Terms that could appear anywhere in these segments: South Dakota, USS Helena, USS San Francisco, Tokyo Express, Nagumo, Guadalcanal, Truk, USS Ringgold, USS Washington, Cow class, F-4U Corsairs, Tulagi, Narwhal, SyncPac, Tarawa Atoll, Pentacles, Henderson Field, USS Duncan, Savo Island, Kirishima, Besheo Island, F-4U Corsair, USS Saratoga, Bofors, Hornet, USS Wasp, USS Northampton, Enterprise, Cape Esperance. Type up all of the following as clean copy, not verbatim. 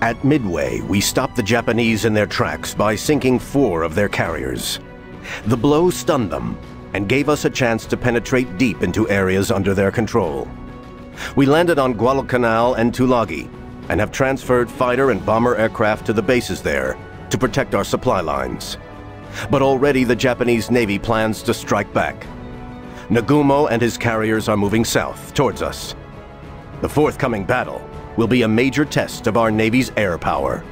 At Midway, we stopped the Japanese in their tracks by sinking 4 of their carriers. The blow stunned them and gave us a chance to penetrate deep into areas under their control. We landed on Guadalcanal and Tulagi and have transferred fighter and bomber aircraft to the bases there to protect our supply lines. But already the Japanese Navy plans to strike back. Nagumo and his carriers are moving south towards us. The forthcoming battle will be a major test of our Navy's air power.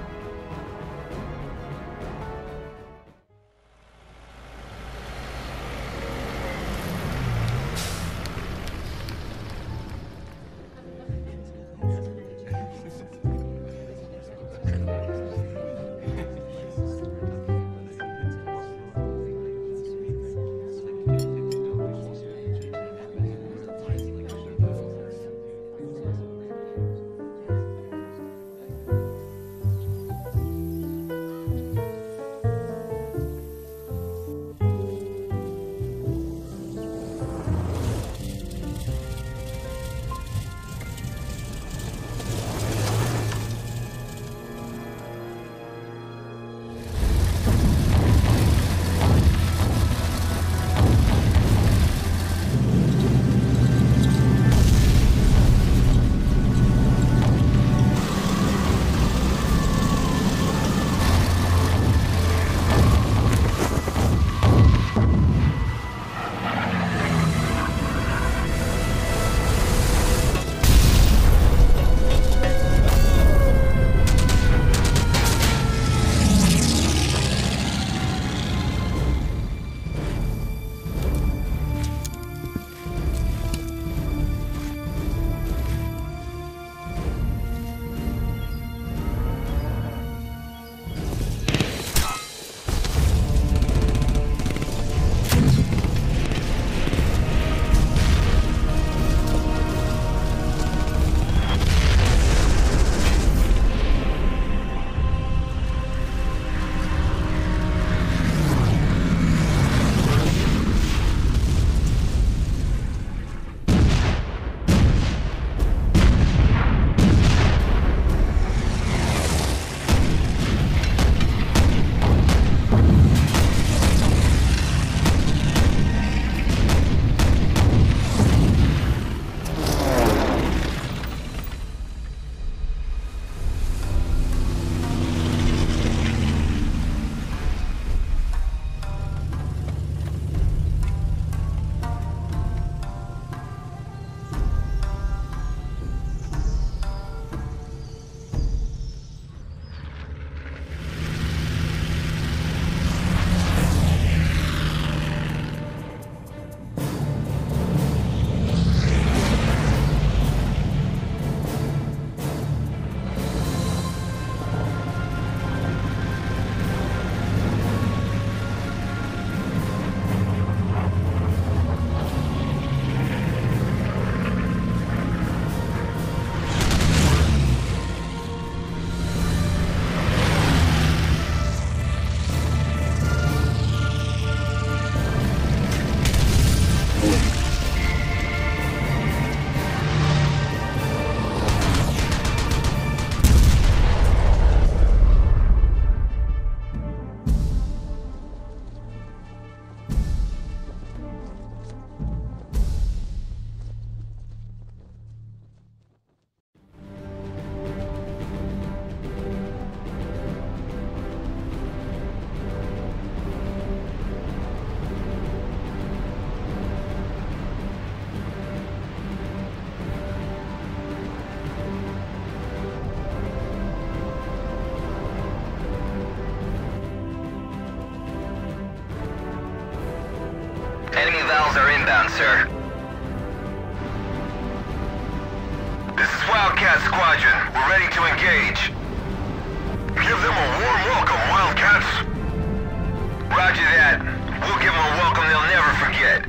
Valves are inbound, sir. This is Wildcat Squadron. We're ready to engage. Give them a warm welcome, Wildcats. Roger that. We'll give them a welcome they'll never forget.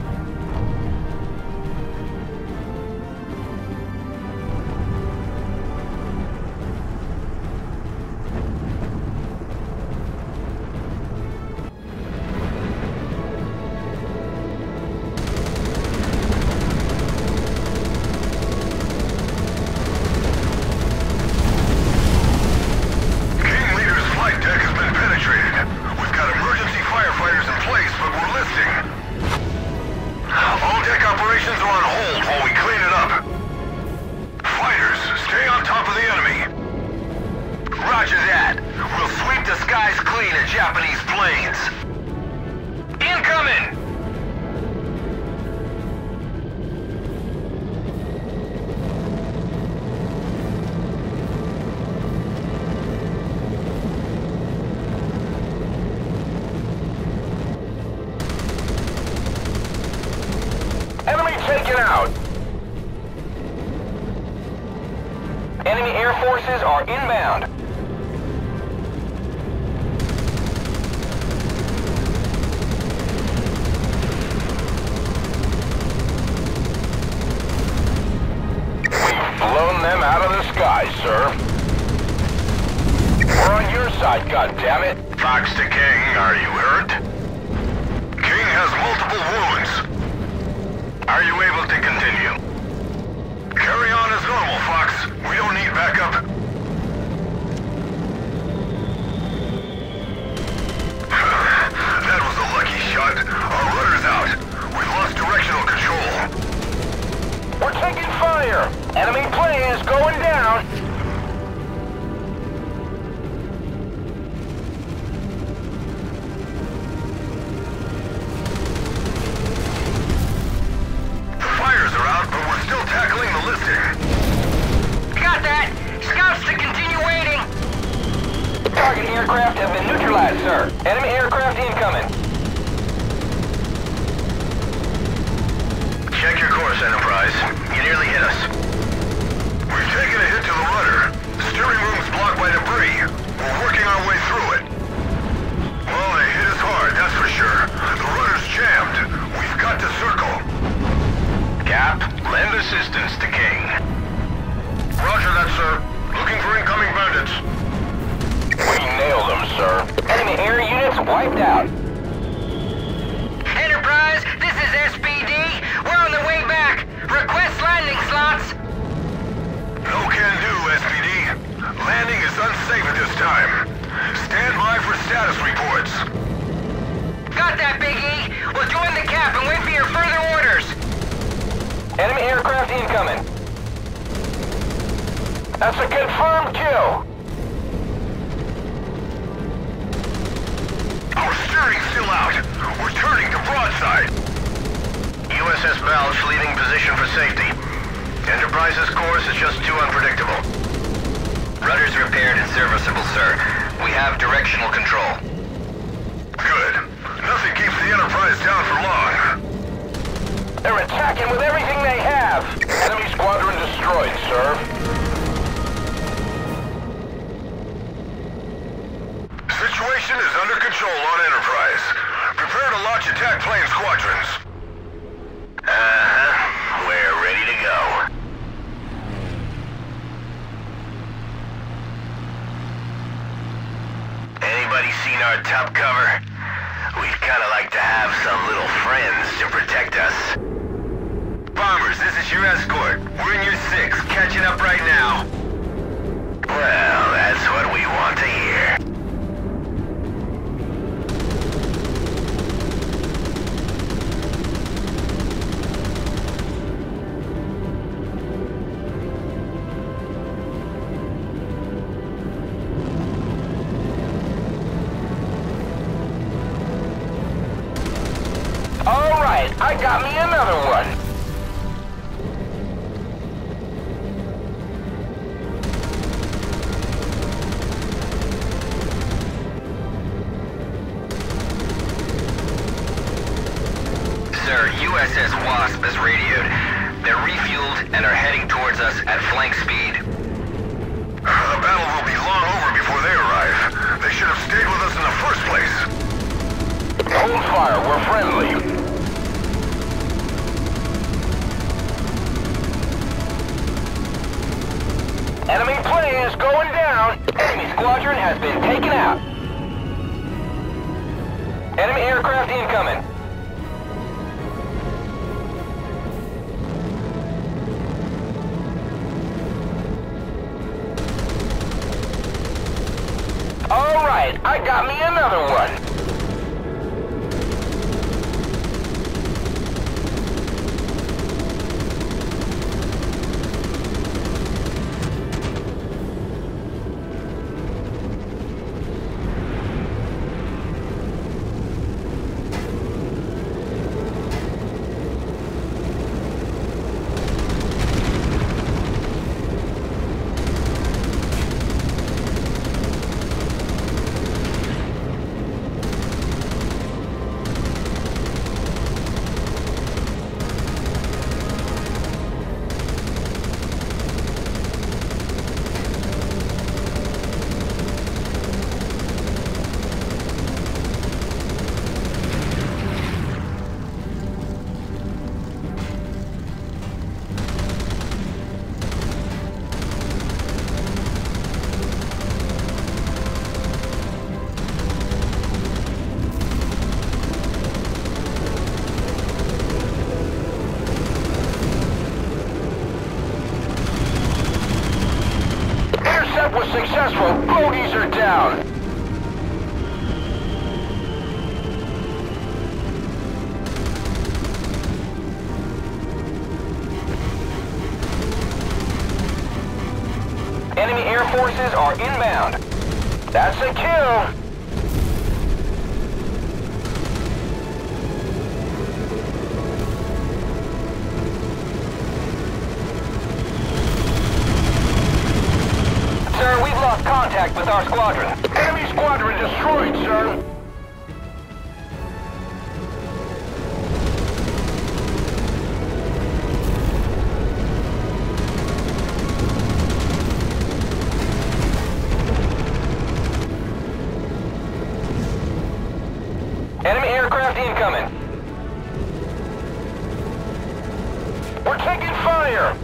clean of Japanese planes. Incoming! USS Wasp is radioed. They're refueled and are heading towards us at flank speed. The battle will be long over before they arrive. They should have stayed with us in the first place. Hold fire, we're friendly. Enemy plane is going down. Enemy squadron has been taken out. Enemy aircraft incoming. Alright, I got me another one! attack was successful. Bogies are down. Enemy air forces are inbound. That's a kill. Contact with our squadron. Enemy squadron destroyed, sir. Enemy aircraft incoming. We're taking fire.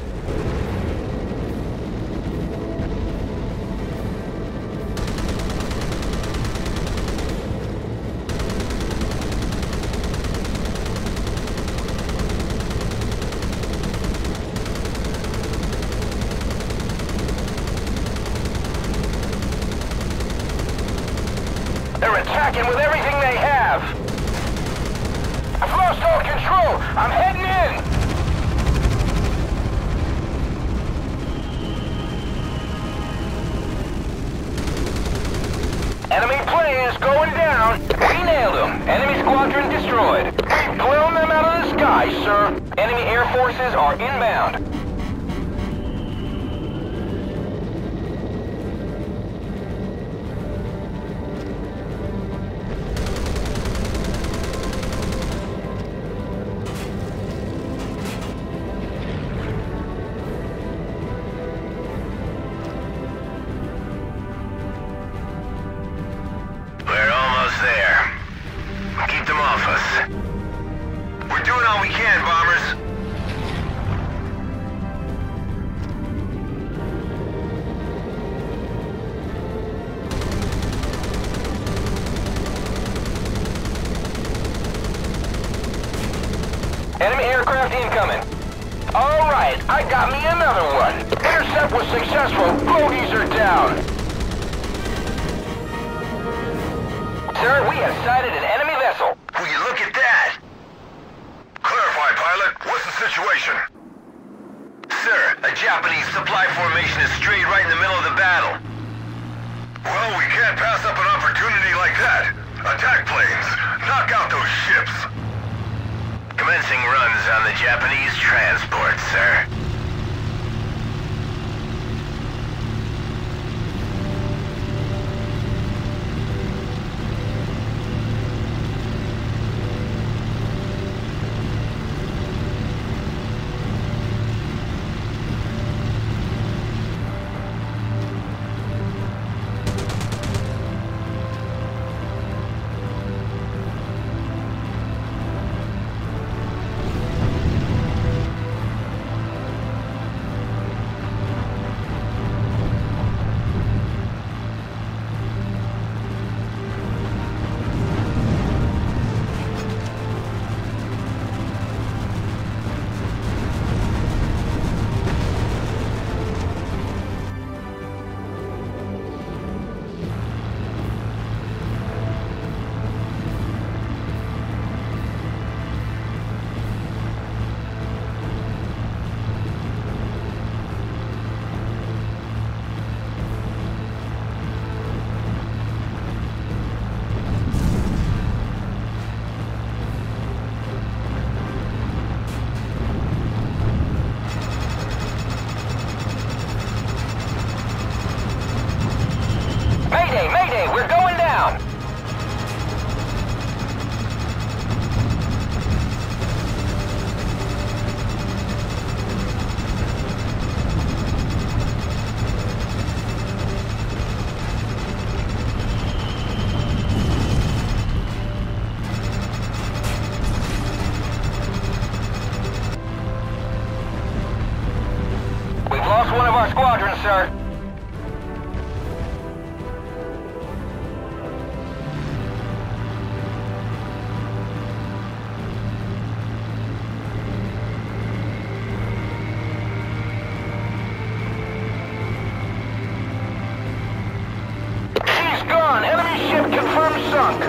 sunk.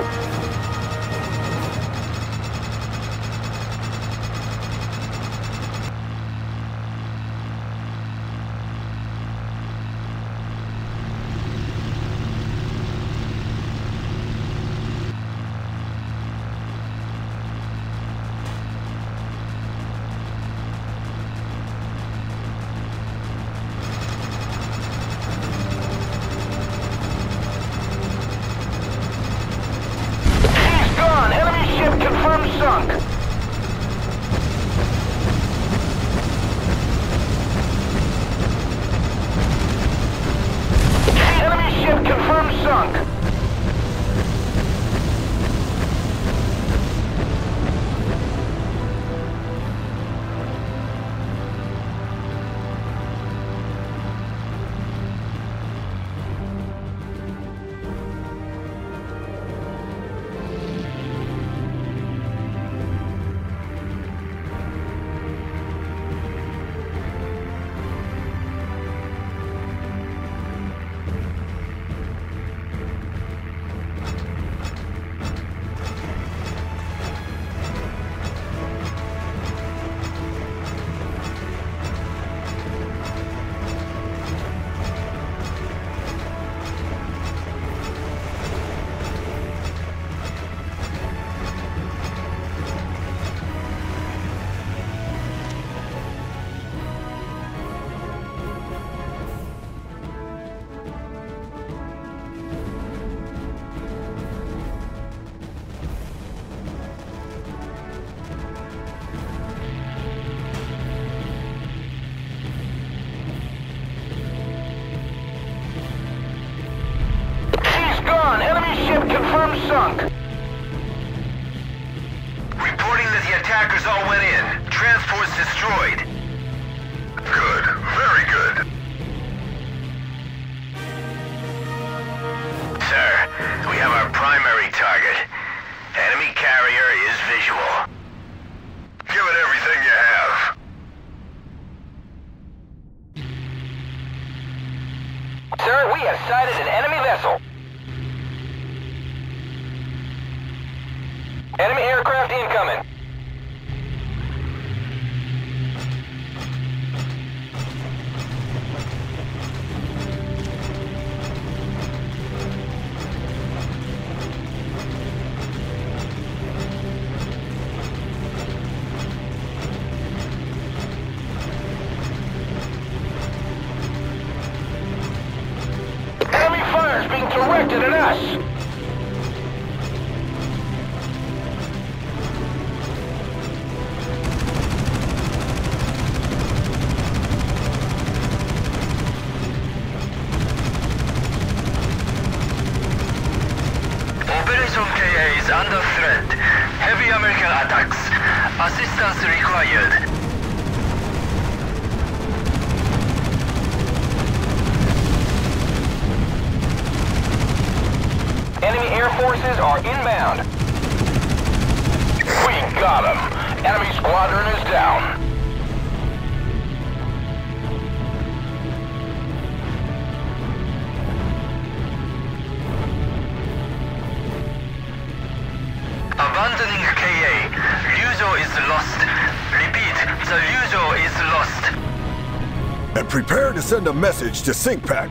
Prepare to send a message to SyncPac.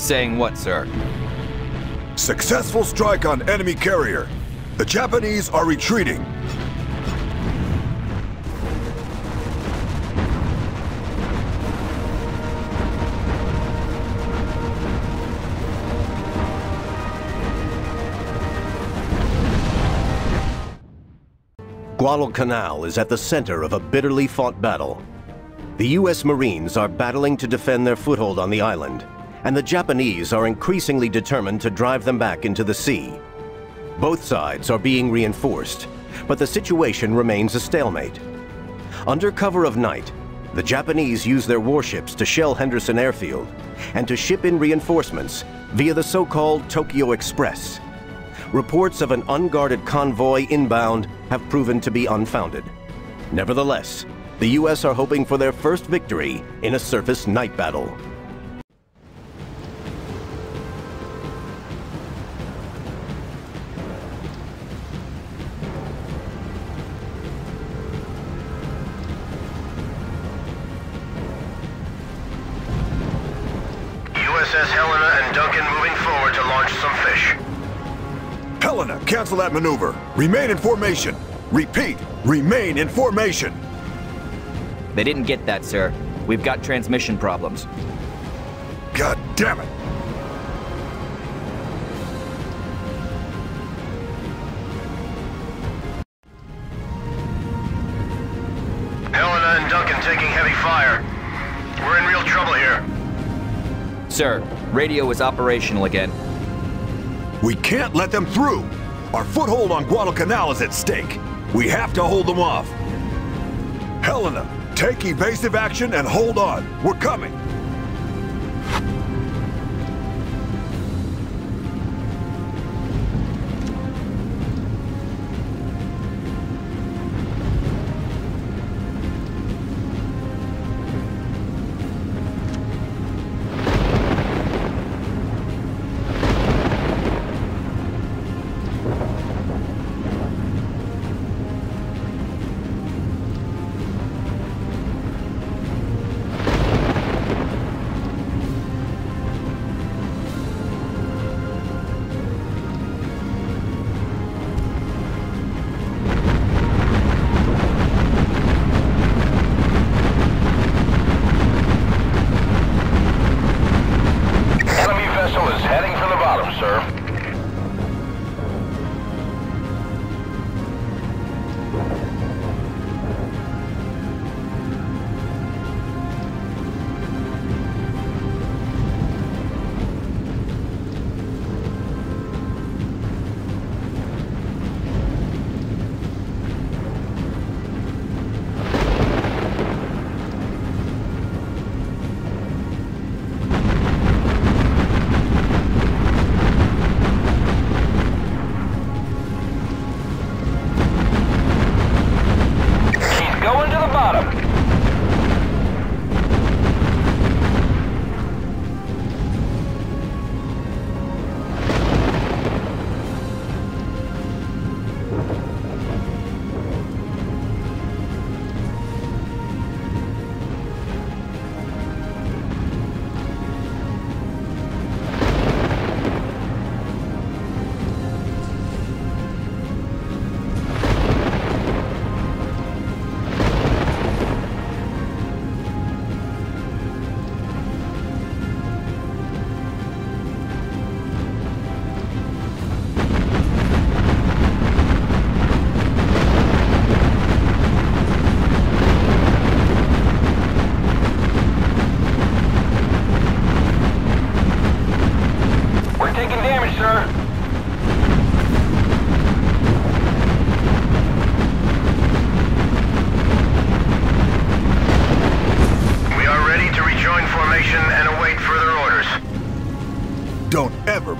Saying what, sir? Successful strike on enemy carrier. The Japanese are retreating. Guadalcanal is at the center of a bitterly fought battle. The U.S. Marines are battling to defend their foothold on the island, and the Japanese are increasingly determined to drive them back into the sea. Both sides are being reinforced, but the situation remains a stalemate. Under cover of night, the Japanese use their warships to shell Henderson Airfield and to ship in reinforcements via the so-called Tokyo Express. Reports of an unguarded convoy inbound have proven to be unfounded. Nevertheless, the U.S. are hoping for their first victory in a surface night battle. USS Helena and Duncan moving forward to launch some fish. Helena, cancel that maneuver. Remain in formation. Repeat, remain in formation. They didn't get that, sir. We've got transmission problems. God damn it! Helena and Duncan taking heavy fire. We're in real trouble here. Sir, radio is operational again. We can't let them through. Our foothold on Guadalcanal is at stake. We have to hold them off. Helena, take evasive action and hold on. We're coming.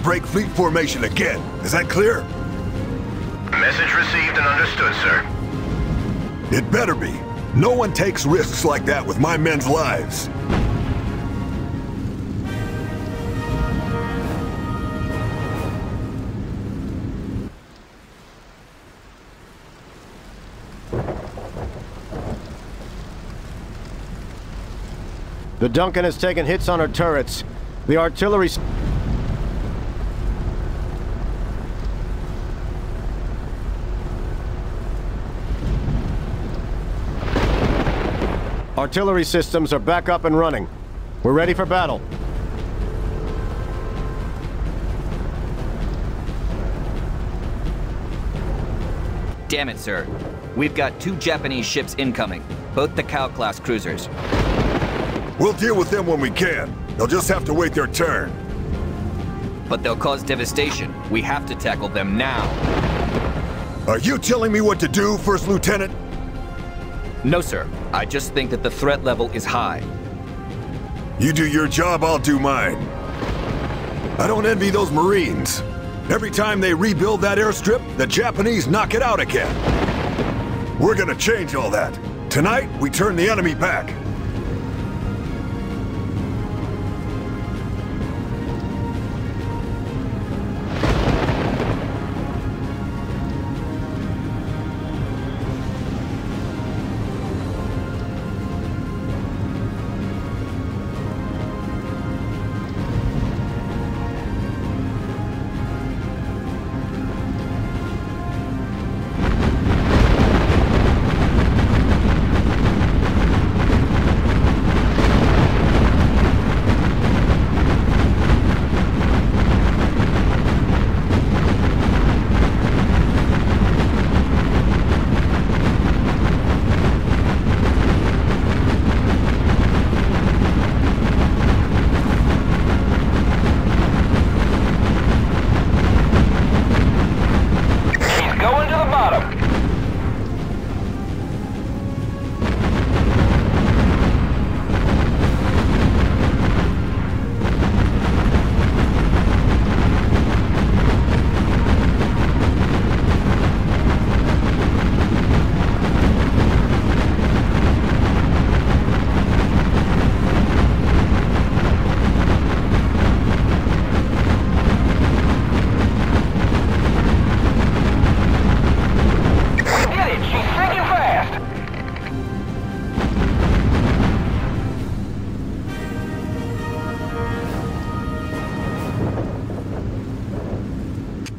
Break fleet formation again. Is that clear? Message received and understood, sir. It better be. No one takes risks like that with my men's lives. The Duncan has taken hits on her turrets. The artillery... Artillery systems are back up and running. We're ready for battle. Damn it, sir. We've got two Japanese ships incoming, both the Cow class cruisers. We'll deal with them when we can. They'll just have to wait their turn. But they'll cause devastation. We have to tackle them now. Are you telling me what to do, First Lieutenant? No, sir. I just think that the threat level is high. You do your job, I'll do mine. I don't envy those Marines. Every time they rebuild that airstrip, the Japanese knock it out again. We're gonna change all that. Tonight, we turn the enemy back.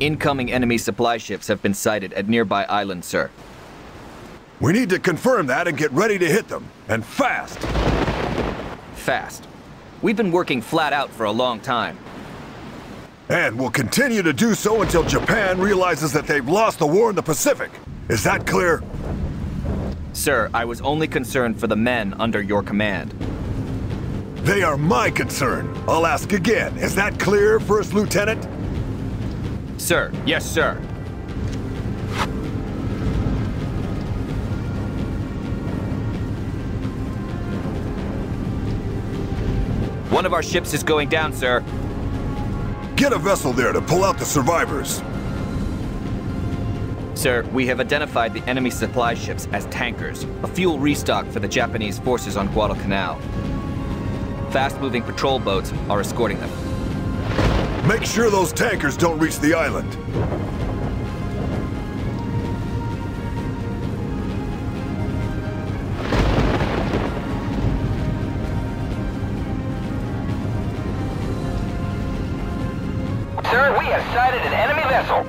Incoming enemy supply ships have been sighted at nearby islands, sir. We need to confirm that and get ready to hit them, and fast! Fast. We've been working flat out for a long time. And we'll continue to do so until Japan realizes that they've lost the war in the Pacific. Is that clear? Sir, I was only concerned for the men under your command. They are my concern. I'll ask again. Is that clear, First Lieutenant? Sir, yes, sir. One of our ships is going down, sir. Get a vessel there to pull out the survivors. Sir, we have identified the enemy supply ships as tankers, a fuel restock for the Japanese forces on Guadalcanal. Fast-moving patrol boats are escorting them. Make sure those tankers don't reach the island. Sir, we have sighted an enemy vessel.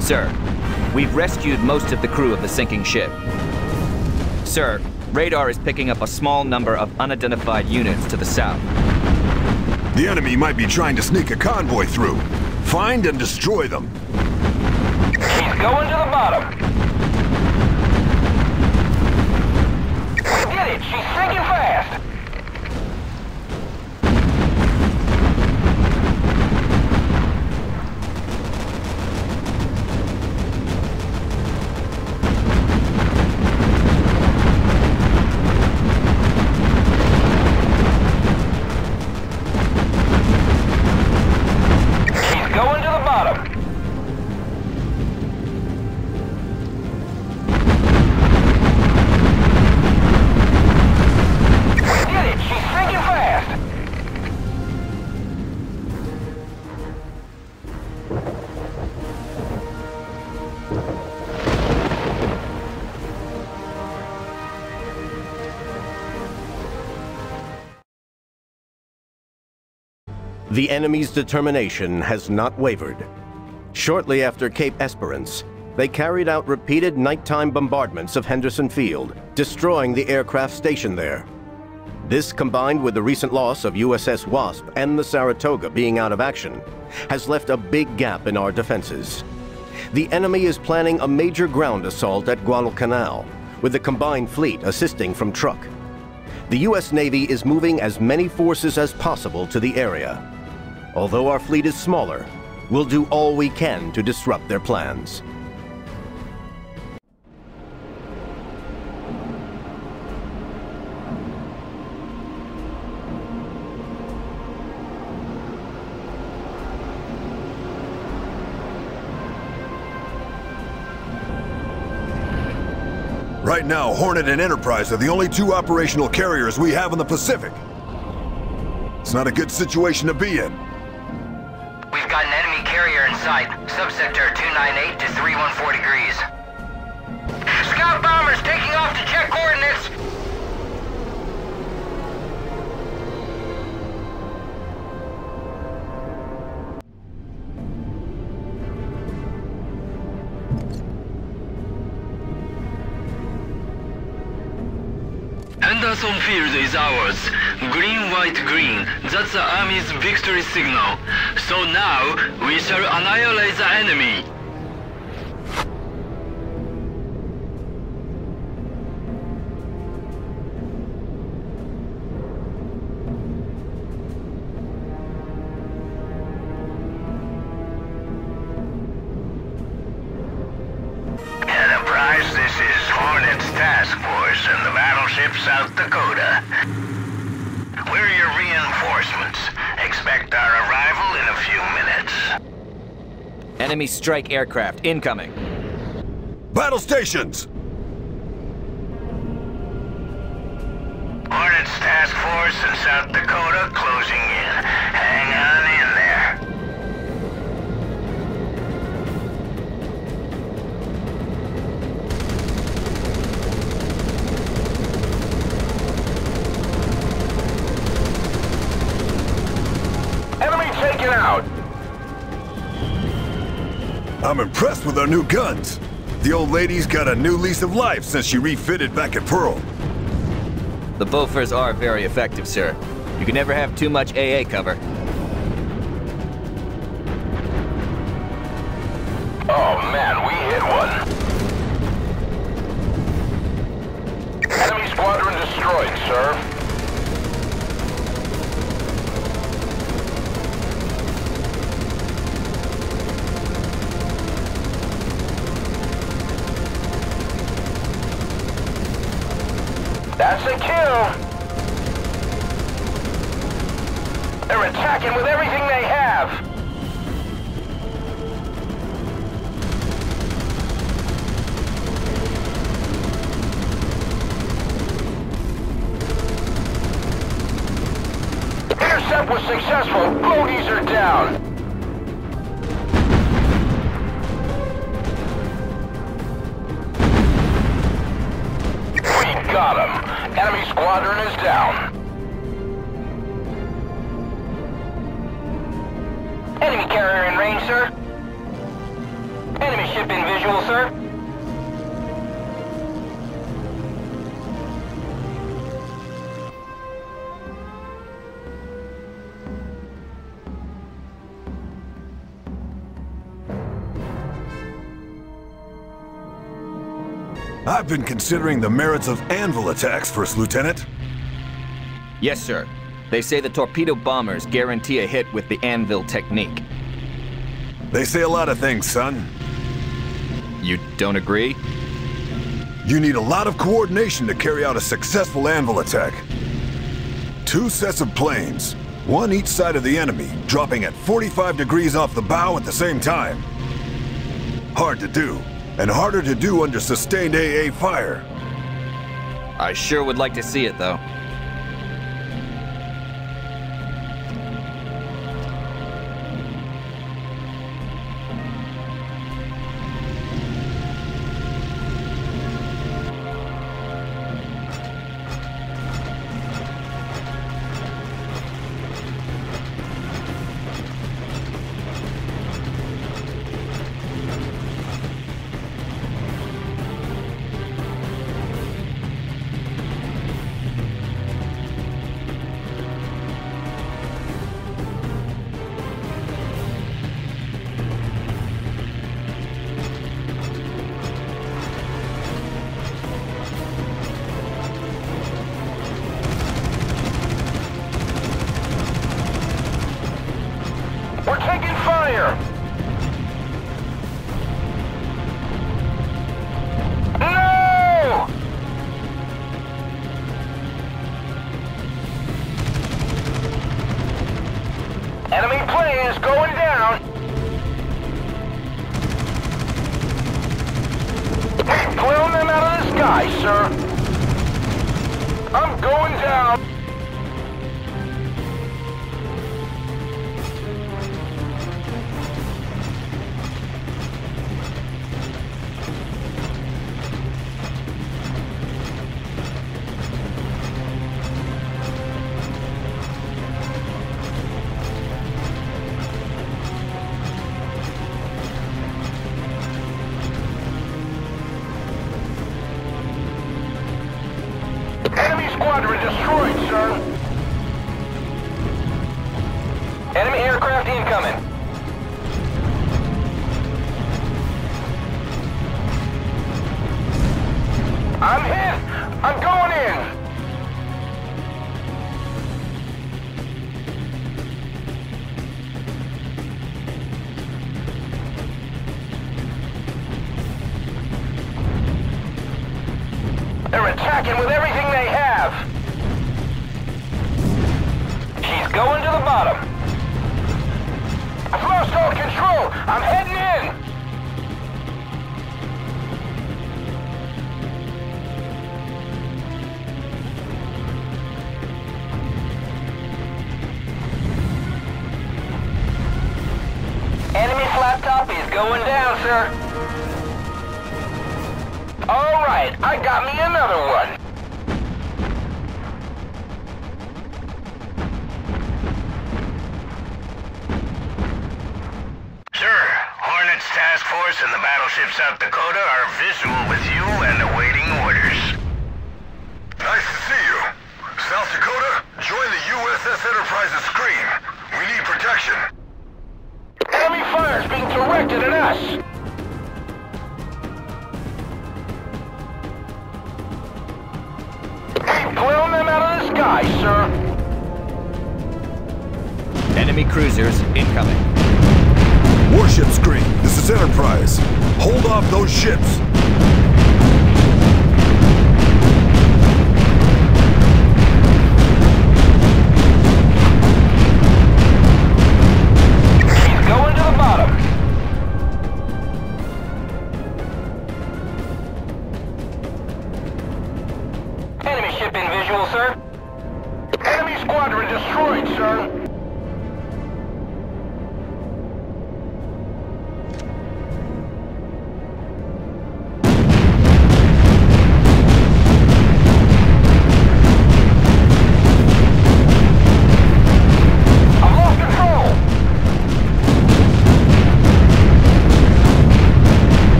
Sir, we've rescued most of the crew of the sinking ship. Sir, radar is picking up a small number of unidentified units to the south. The enemy might be trying to sneak a convoy through. Find and destroy them. He's going to the bottom. Get it! She's sinking fast! The enemy's determination has not wavered. Shortly after Cape Esperance, they carried out repeated nighttime bombardments of Henderson Field, destroying the aircraft stationed there. This, combined with the recent loss of USS Wasp and the Saratoga being out of action, has left a big gap in our defenses. The enemy is planning a major ground assault at Guadalcanal, with the combined fleet assisting from Truk. The U.S. Navy is moving as many forces as possible to the area. Although our fleet is smaller, we'll do all we can to disrupt their plans. Right now, Hornet and Enterprise are the only two operational carriers we have in the Pacific. It's not a good situation to be in. We've got an enemy carrier in sight. Subsector 298 to 314 degrees. Scout bombers taking off to check coordinates! Henderson Field is ours. Green, white, green. That's the Army's victory signal. So now, we shall annihilate the enemy. Enterprise, this is Hornet's task force and the battleship South Dakota. We're your reinforcements. Expect our arrival in a few minutes. Enemy strike aircraft incoming. Battle stations! Hornet's task force in South Dakota closing in. Hang on in there. Out. I'm impressed with our new guns. The old lady's got a new lease of life since she refitted back at Pearl. The Bofors are very effective, sir. You can never have too much AA cover. Oh man, we hit one. Enemy squadron destroyed, sir. That's a kill! They're attacking with everything they have! Intercept was successful! Bogies are down! We got him! Enemy squadron is down. Enemy carrier in range, sir. Enemy ship in visual, sir. I've been considering the merits of anvil attacks, First Lieutenant. Yes, sir. They say the torpedo bombers guarantee a hit with the anvil technique. They say a lot of things, son. You don't agree? You need a lot of coordination to carry out a successful anvil attack. 2 sets of planes, one each side of the enemy, dropping at 45 degrees off the bow at the same time. Hard to do, and harder to do under sustained AA fire. I sure would like to see it, though.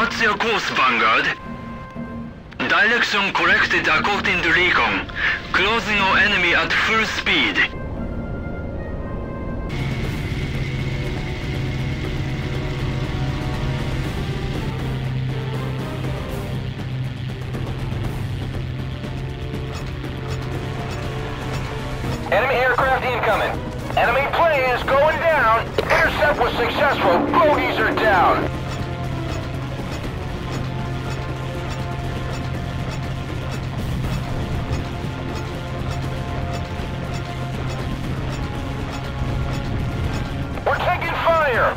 What's your course, Vanguard? Direction corrected according to recon. Closing on enemy at full speed. Enemy aircraft incoming. Enemy plane is going down. Intercept was successful. Bogies are down. We're taking fire.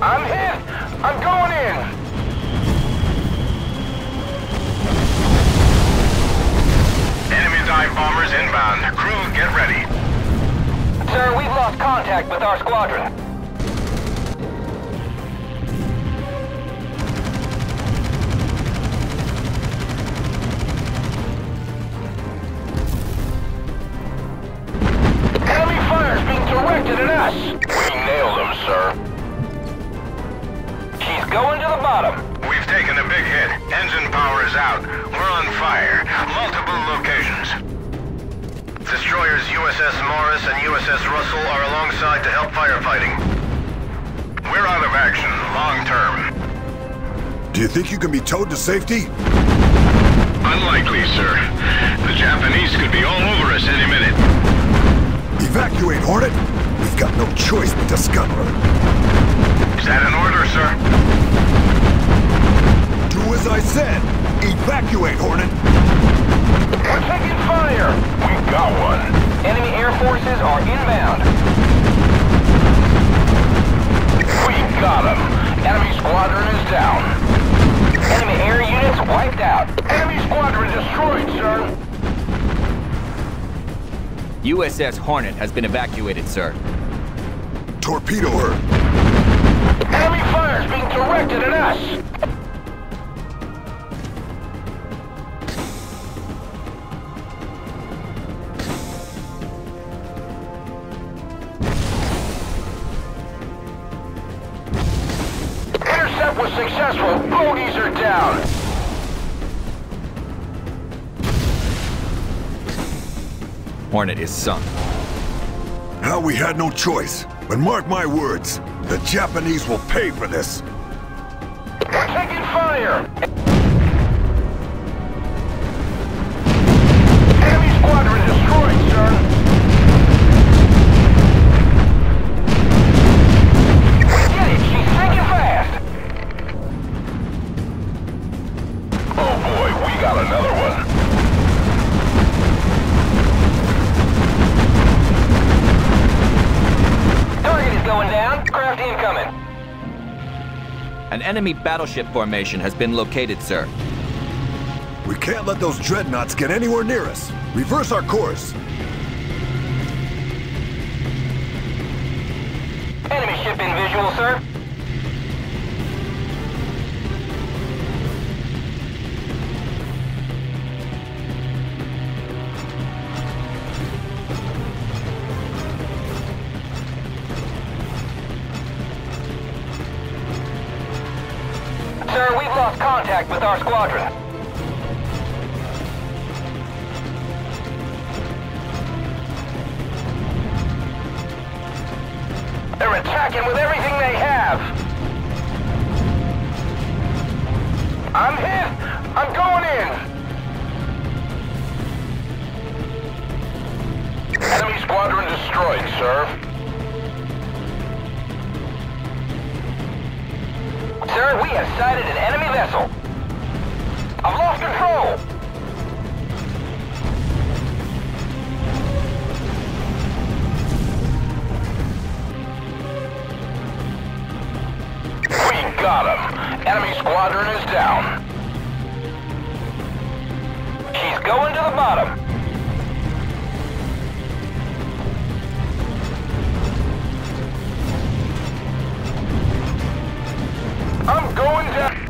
I'm hit! I'm going in! Enemy dive bombers inbound. Crew, get ready. Sir, we've lost contact with our squadron. Enemy fire's being directed at us! We nailed them, sir. Going to the bottom. We've taken a big hit. Engine power is out. We're on fire. Multiple locations. Destroyers USS Morris and USS Russell are alongside to help firefighting. We're out of action, long term. Do you think you can be towed to safety? Unlikely, sir. The Japanese could be all over us any minute. Evacuate, Hornet. We've got no choice but to scuttle her. Is that an order, sir? Do as I said! Evacuate, Hornet! We're taking fire! We got one! Enemy air forces are inbound! We got them! Enemy squadron is down! Enemy air units wiped out! Enemy squadron destroyed, sir! USS Hornet has been evacuated, sir. Torpedo her! Enemy fire's being directed at us! Intercept was successful. Bogies are down! Hornet is sunk. Now we had no choice, but mark my words. The Japanese will pay for this! We're taking fire! Enemy squadron destroyed, sir! Get it! She's sinking fast! Oh boy, we got another one! Target is going down. Craft incoming. An enemy battleship formation has been located, sir. We can't let those dreadnoughts get anywhere near us. Reverse our course. Enemy ship in visual, sir. Contact with our squadron. They're attacking with everything they have. I'm hit! I'm going in! Enemy squadron destroyed, sir. Sir, we have sighted an enemy vessel. I've lost control. We got him. Enemy squadron is down. She's going to the bottom. I'm going down!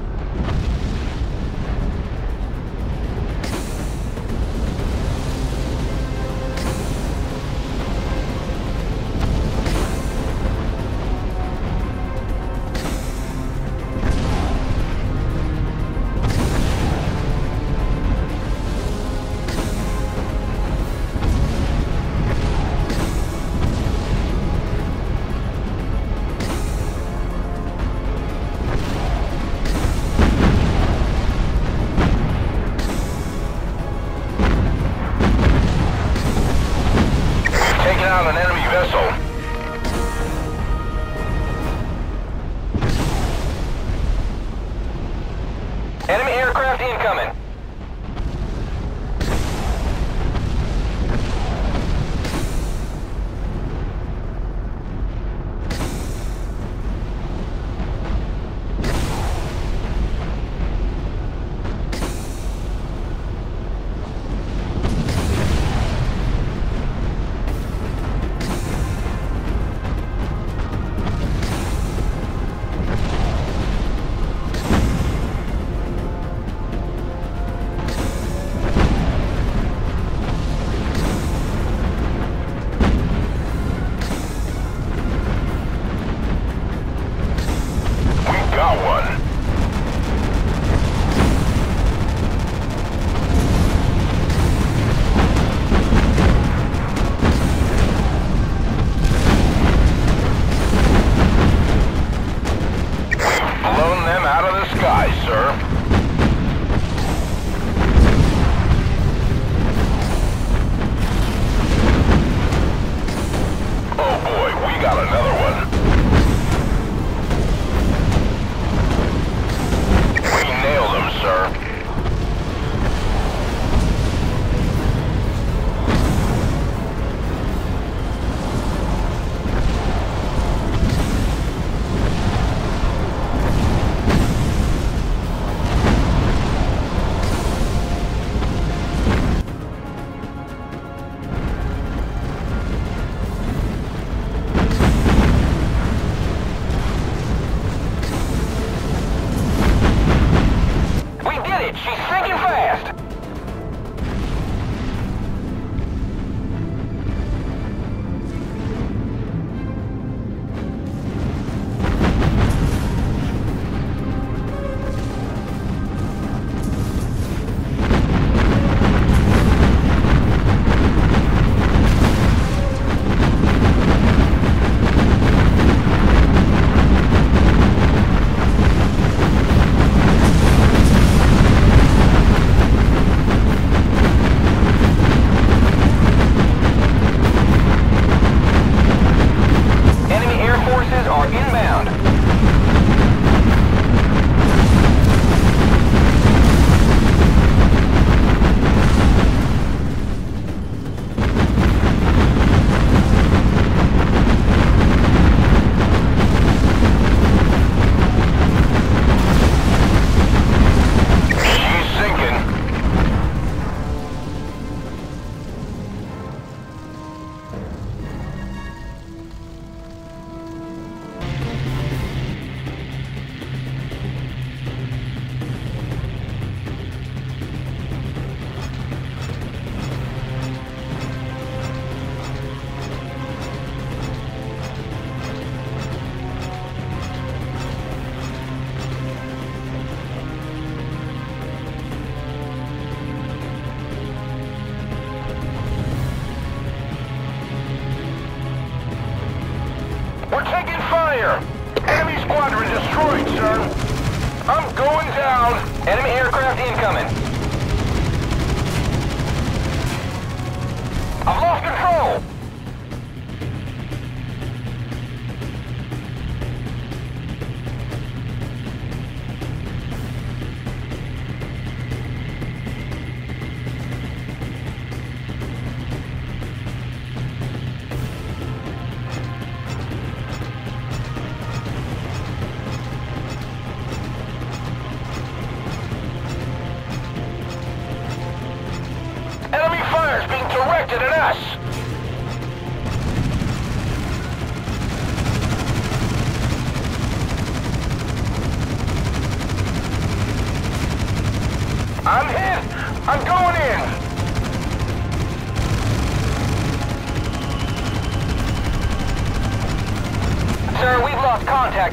vessel. Enemy aircraft incoming.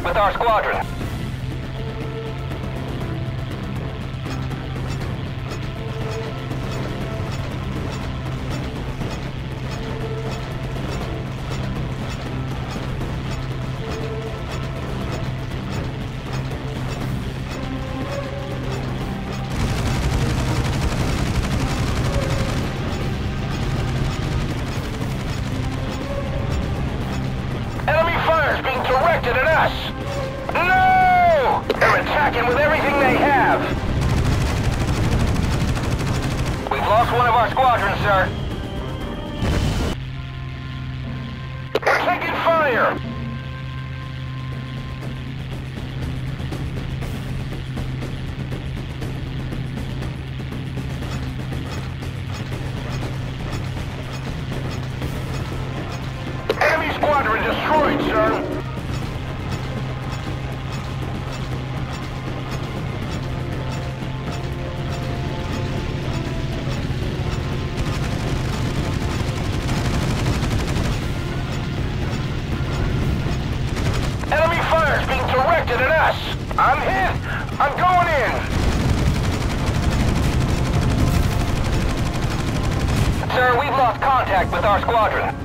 With our squadron. Lost one of our squadrons, sir. Taking fire! Enemy squadron destroyed, sir. I'm hit! I'm going in! Sir, we've lost contact with our squadron.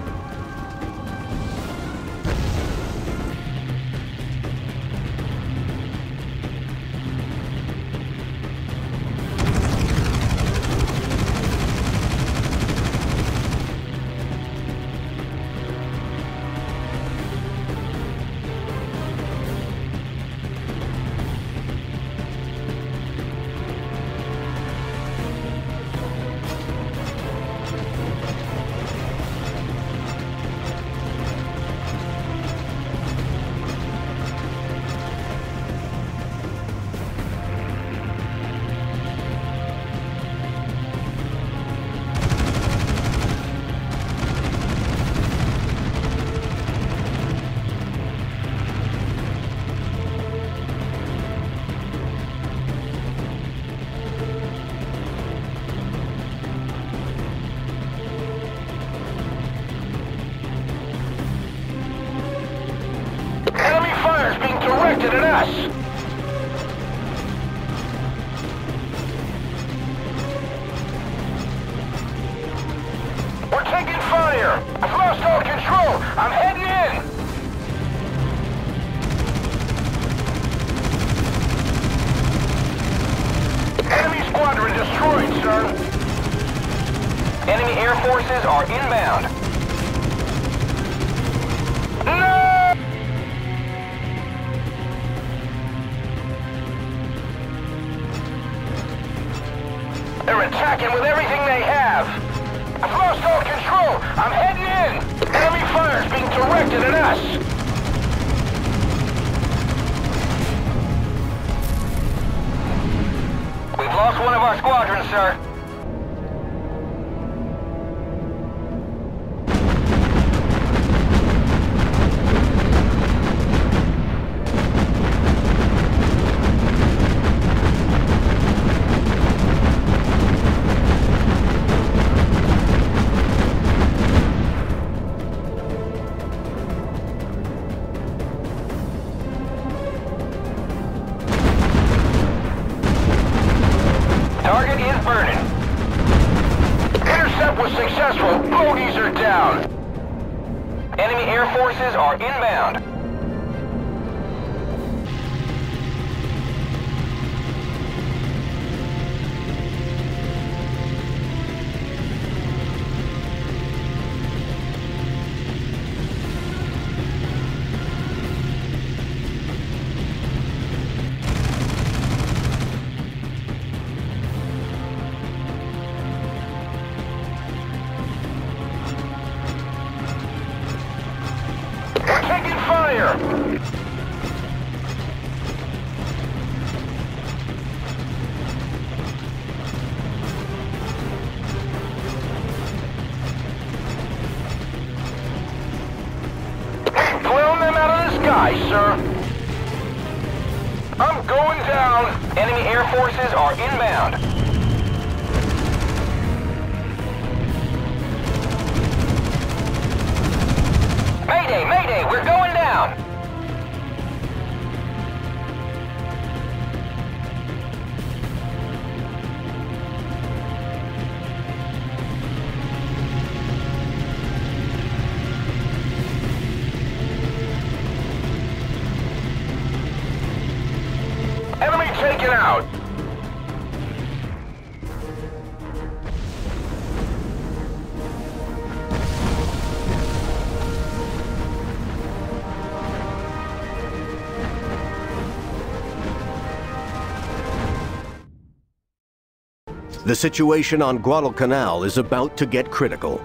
The situation on Guadalcanal is about to get critical.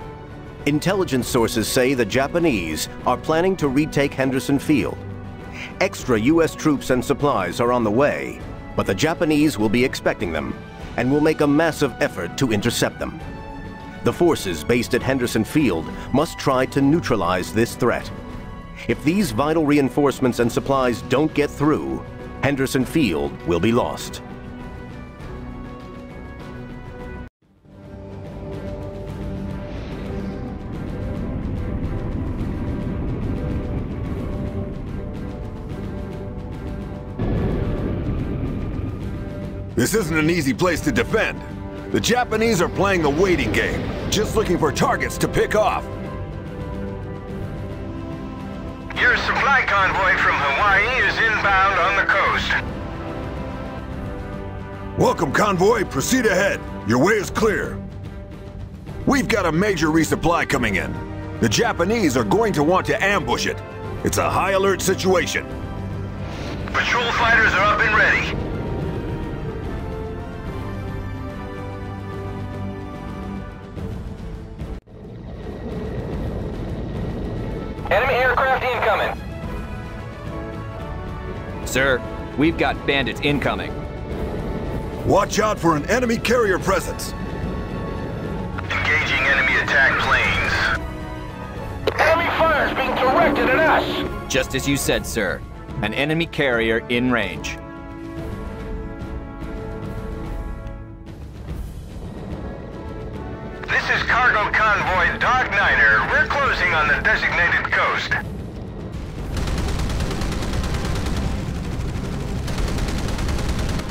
Intelligence sources say the Japanese are planning to retake Henderson Field. Extra U.S. troops and supplies are on the way, but the Japanese will be expecting them and will make a massive effort to intercept them. The forces based at Henderson Field must try to neutralize this threat. If these vital reinforcements and supplies don't get through, Henderson Field will be lost. This isn't an easy place to defend. The Japanese are playing the waiting game, just looking for targets to pick off. Your supply convoy from Hawaii is inbound on the coast. Welcome, convoy. Proceed ahead. Your way is clear. We've got a major resupply coming in. The Japanese are going to want to ambush it. It's a high alert situation. Patrol fighters are up and ready. Enemy aircraft incoming. Sir, we've got bandits incoming. Watch out for an enemy carrier presence. Engaging enemy attack planes. Enemy fire's being directed at us. Just as you said, sir. An enemy carrier in range. This is cargo convoy Dog Niner. We're closing on the designated coast.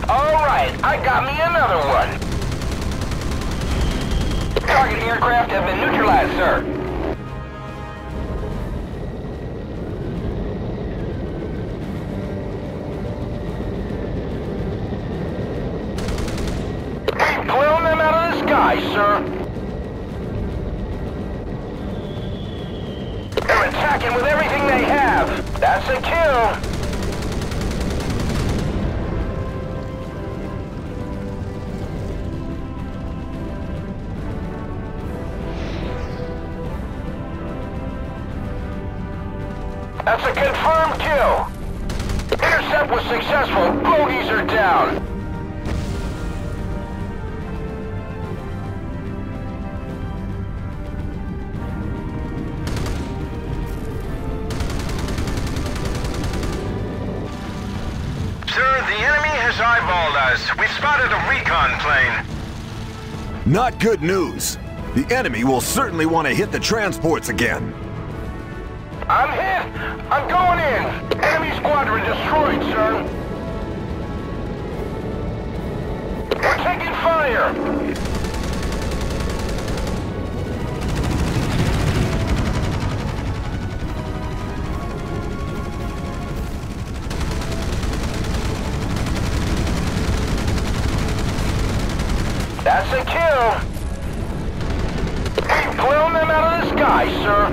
All right, I got me another one. Target aircraft have been neutralized, sir. We've blown them out of the sky, sir. Attacking with everything they have. That's a kill. That's a confirmed kill. Intercept was successful. Bogies are down. Eyeballed us. We've spotted a recon plane. Not good news. The enemy will certainly want to hit the transports again. I'm hit. I'm going in. Enemy squadron destroyed, sir. We're taking fire. That's a kill! We've blown them out of the sky, sir!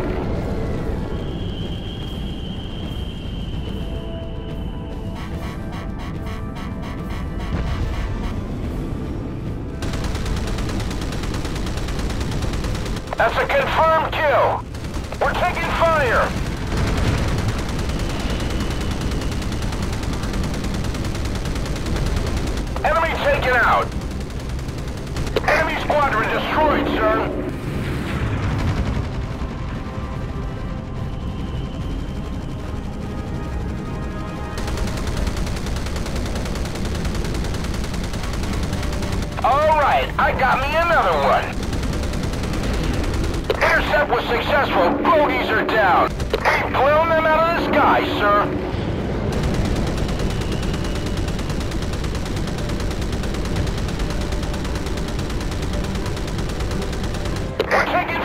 That's a confirmed kill! We're taking fire! Enemy taken out! Enemy squadron destroyed, sir! Alright, I got me another one! Intercept was successful, bogies are down! We've blown them out of the sky, sir!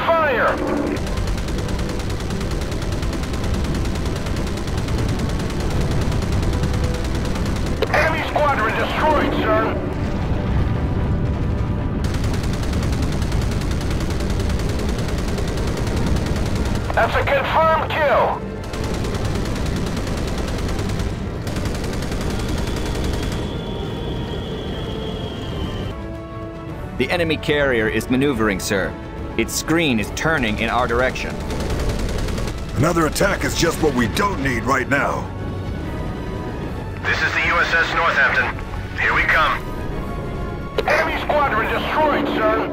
Fire! Enemy squadron destroyed, sir! That's a confirmed kill! The enemy carrier is maneuvering, sir. Its screen is turning in our direction. Another attack is just what we don't need right now. This is the USS Northampton. Here we come. Enemy squadron destroyed, sir.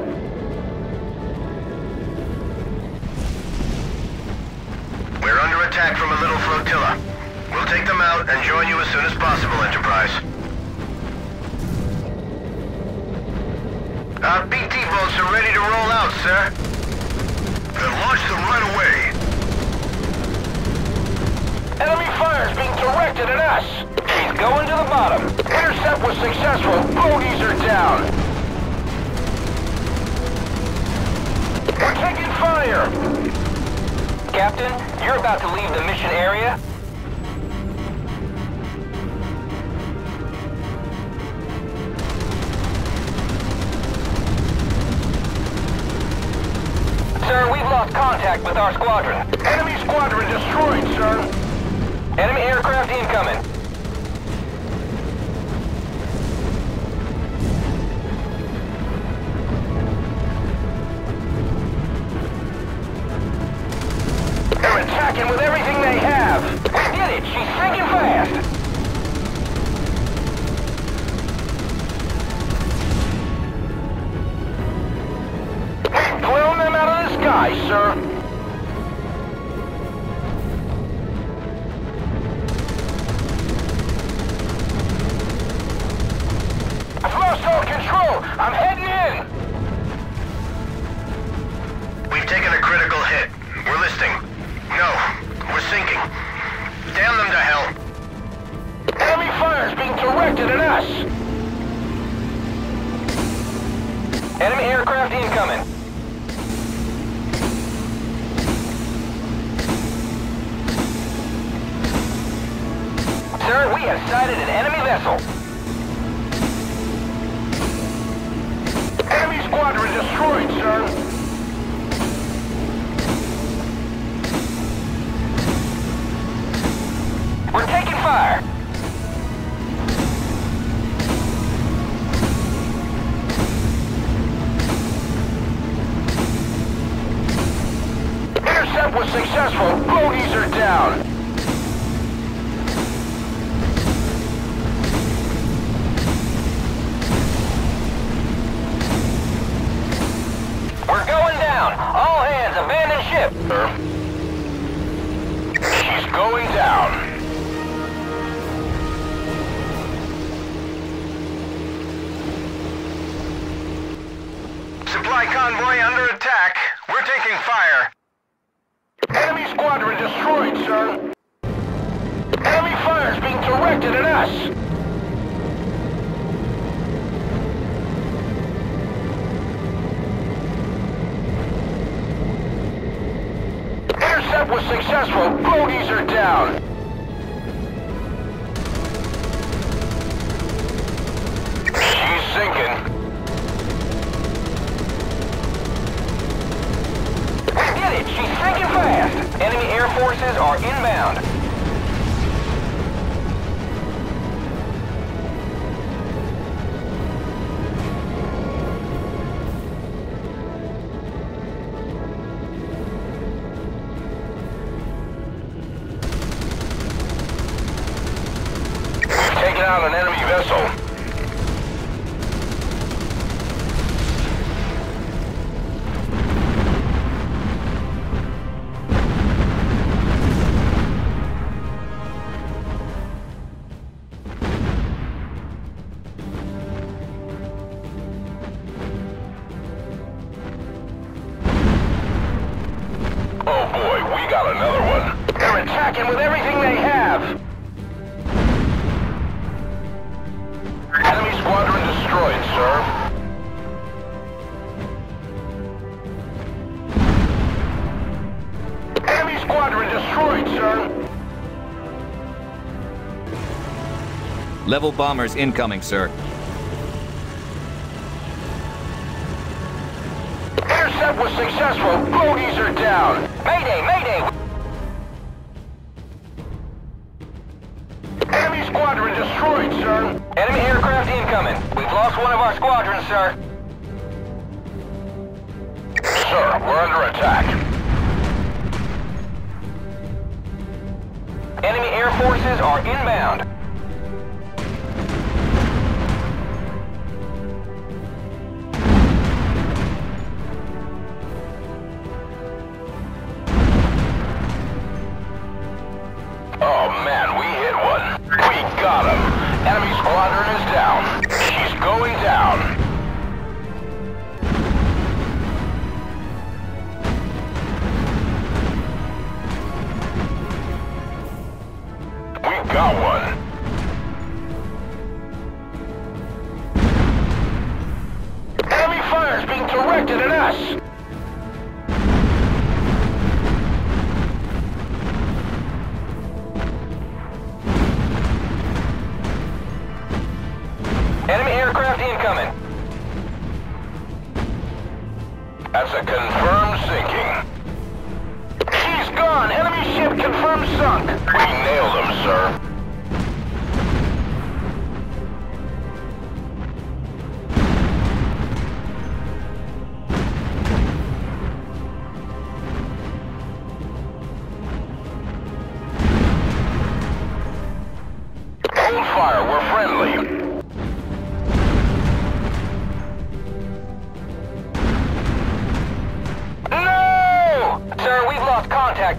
We're under attack from a little flotilla. We'll take them out and join you as soon as possible, Enterprise. Our BT boats are ready to roll out, sir. Then launch them right away. Enemy fire's being directed at us. He's going to the bottom. Intercept was successful. Bogies are down. We're taking fire. Captain, you're about to leave the mission area. Sir, we've lost contact with our squadron. Enemy squadron destroyed, sir. Enemy aircraft incoming. They're attacking with everything they have. We did it! She's sinking fast! Aye, sir. I've lost all control. I'm heading in. We've taken a critical hit. We're listing. No, we're sinking. Damn them to hell. Enemy fire's being directed at us. Enemy aircraft incoming. Sir, we have sighted an enemy vessel. Enemy squadron destroyed, sir. We're taking fire. Intercept was successful. Bogies are down. All hands, abandon ship! She's going down. Supply convoy under attack. We're taking fire. Enemy squadron destroyed, sir. Enemy fire's being directed at us. Was successful. Bogies are down. She's sinking. We did it! She's sinking fast! Enemy air forces are inbound. Down an enemy vessel. Oh boy, we got another one. They're attacking with everything they have. Enemy squadron destroyed, sir. Enemy squadron destroyed, sir. Level bombers incoming, sir. Intercept was successful. Bogies are down. Mayday, mayday. Enemy squadron destroyed, sir. Enemy aircraft incoming. We've lost one of our squadrons, sir. sir. We're under attack. Enemy air forces are inbound. Oh man, we hit one. We got him. Enemy squadron is down. She's going down. Got one. Enemy fire's being directed at us. Enemy aircraft incoming. That's a confirmed sinking. She's gone. Enemy ship confirmed sunk. We nailed them, sir.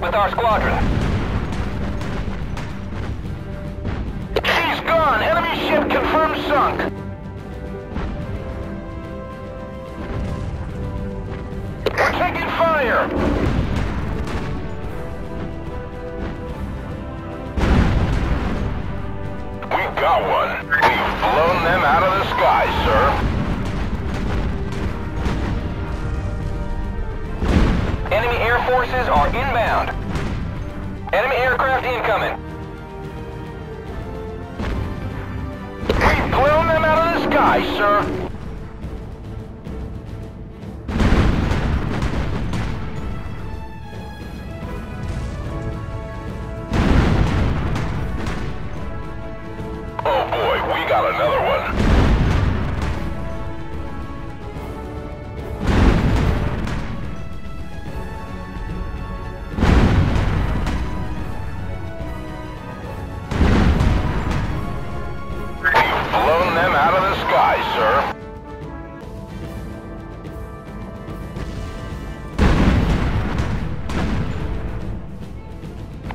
With our squadron. She's gone! Enemy ship confirmed sunk! We're taking fire! We've got one! We've blown them out of the sky, sir! Enemy air forces are inbound. Enemy aircraft incoming. We've blown them out of the sky, sir. Oh boy, we got another one.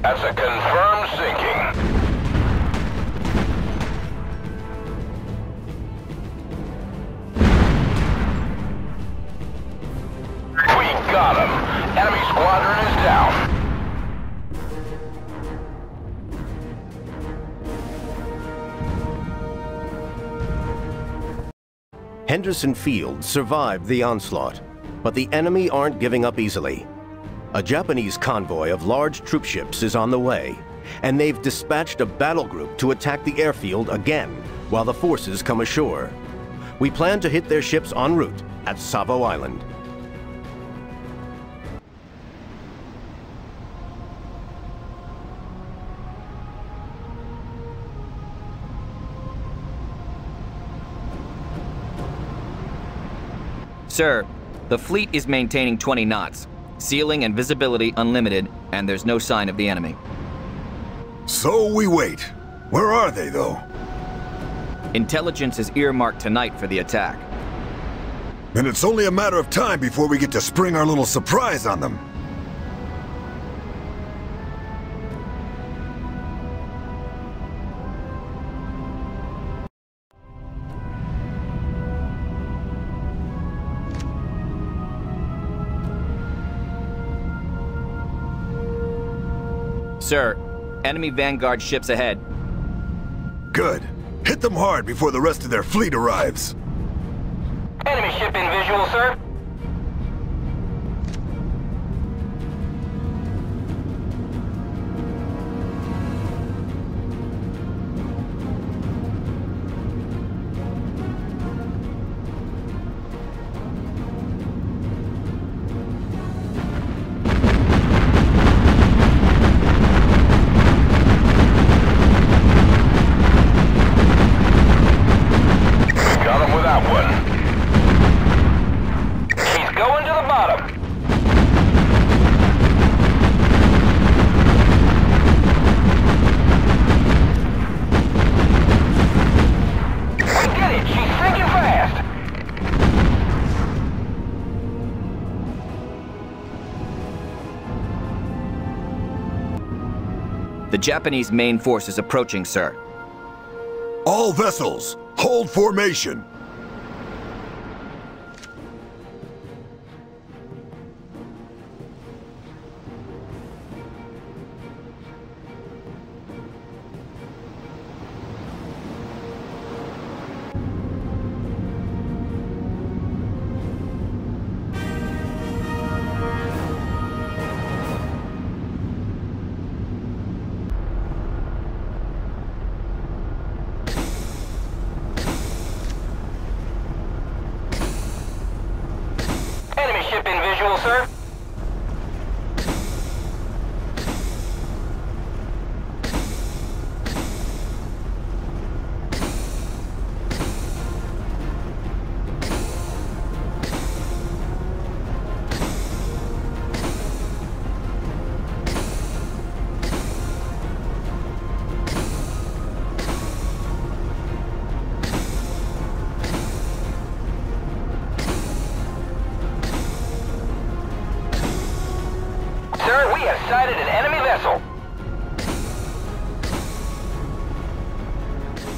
That's a confirmed sinking. We got him. Enemy squadron is down. Henderson Field survived the onslaught, but the enemy aren't giving up easily. A Japanese convoy of large troopships is on the way, and they've dispatched a battle group to attack the airfield again while the forces come ashore. We plan to hit their ships en route at Savo Island. Sir, the fleet is maintaining 20 knots. Ceiling and visibility unlimited, and there's no sign of the enemy. So we wait. Where are they, though? Intelligence is earmarked tonight for the attack. Then it's only a matter of time before we get to spring our little surprise on them. Sir, enemy vanguard ships ahead. Good. Hit them hard before the rest of their fleet arrives. Enemy ship in visual, sir. The Japanese main force is approaching, sir. All vessels, hold formation.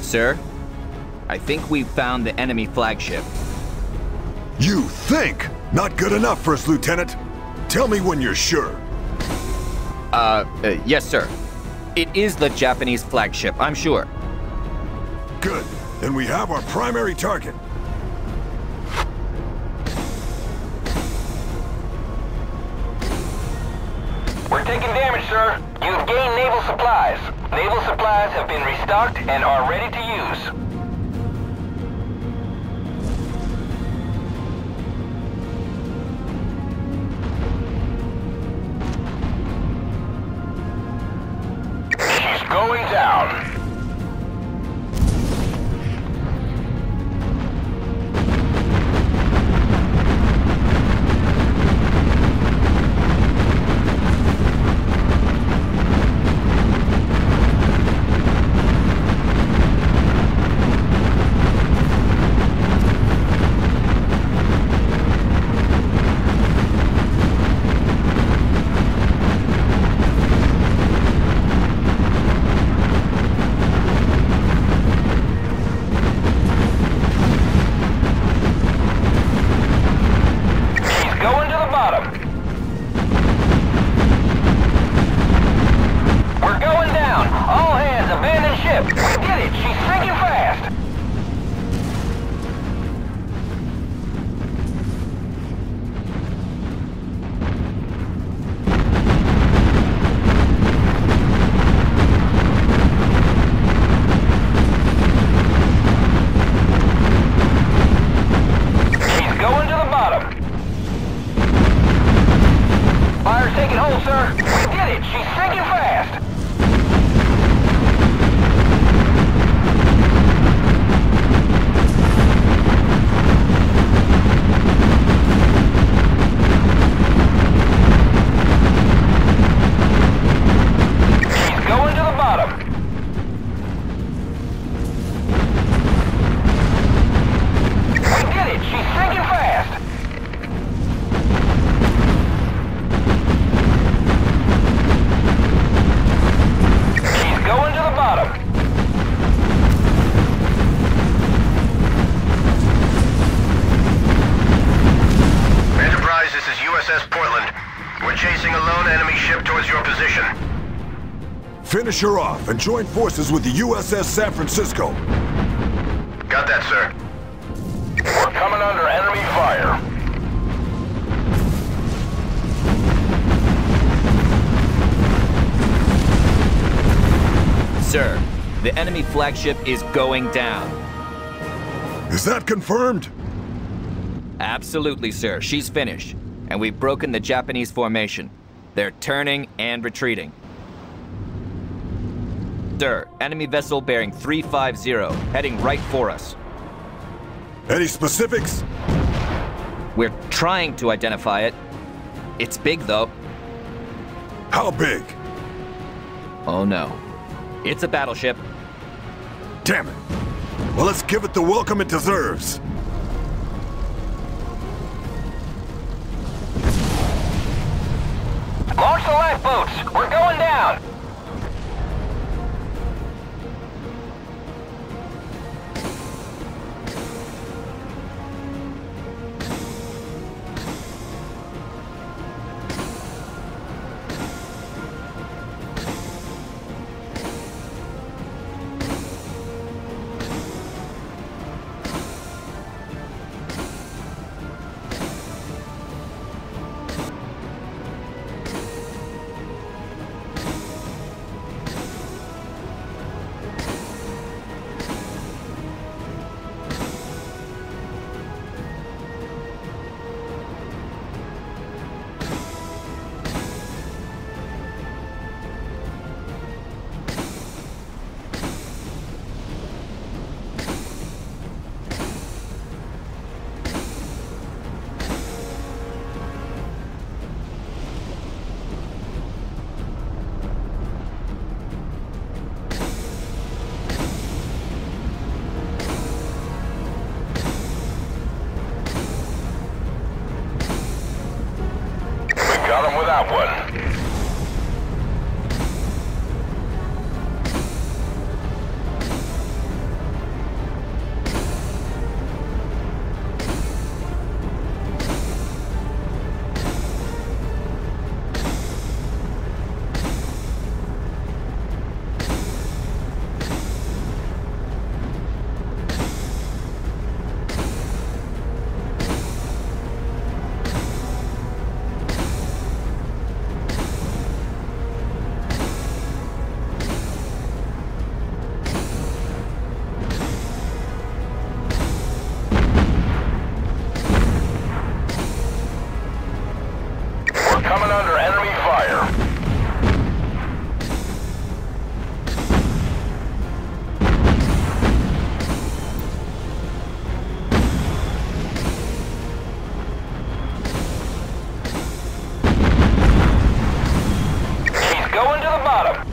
Sir, I think we've found the enemy flagship. You think? Not good enough, First Lieutenant. Tell me when you're sure. Yes, sir. It is the Japanese flagship, I'm sure. Good. Then we have our primary target. We're taking damage, sir. You've gained naval supplies. Naval supplies have been restocked and are ready to use. She's going down. Finish her off and join forces with the USS San Francisco. Got that, sir. We're coming under enemy fire. Sir, the enemy flagship is going down. Is that confirmed? Absolutely, sir. She's finished. And we've broken the Japanese formation. They're turning and retreating. Sir, enemy vessel bearing 350, heading right for us. Any specifics? We're trying to identify it. It's big, though. How big? Oh, no. It's a battleship. Damn it. Well, let's give it the welcome it deserves. Launch the lifeboats. We're going down. Got him with that one.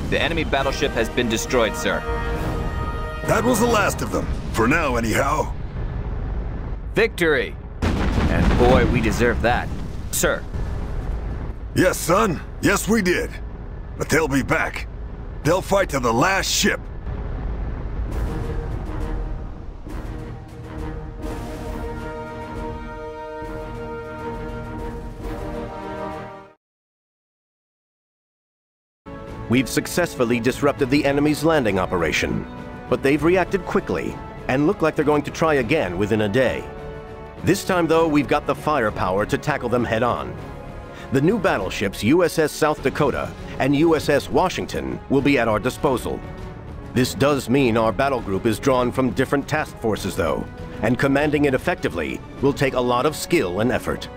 The enemy battleship has been destroyed, sir. That was the last of them. For now, anyhow. Victory! And boy, we deserve that. Sir. Yes, son. Yes, we did. But they'll be back. They'll fight to the last ship. We've successfully disrupted the enemy's landing operation, but they've reacted quickly and look like they're going to try again within a day. This time, though, we've got the firepower to tackle them head-on. The new battleships USS South Dakota and USS Washington will be at our disposal. This does mean our battle group is drawn from different task forces, though, and commanding it effectively will take a lot of skill and effort.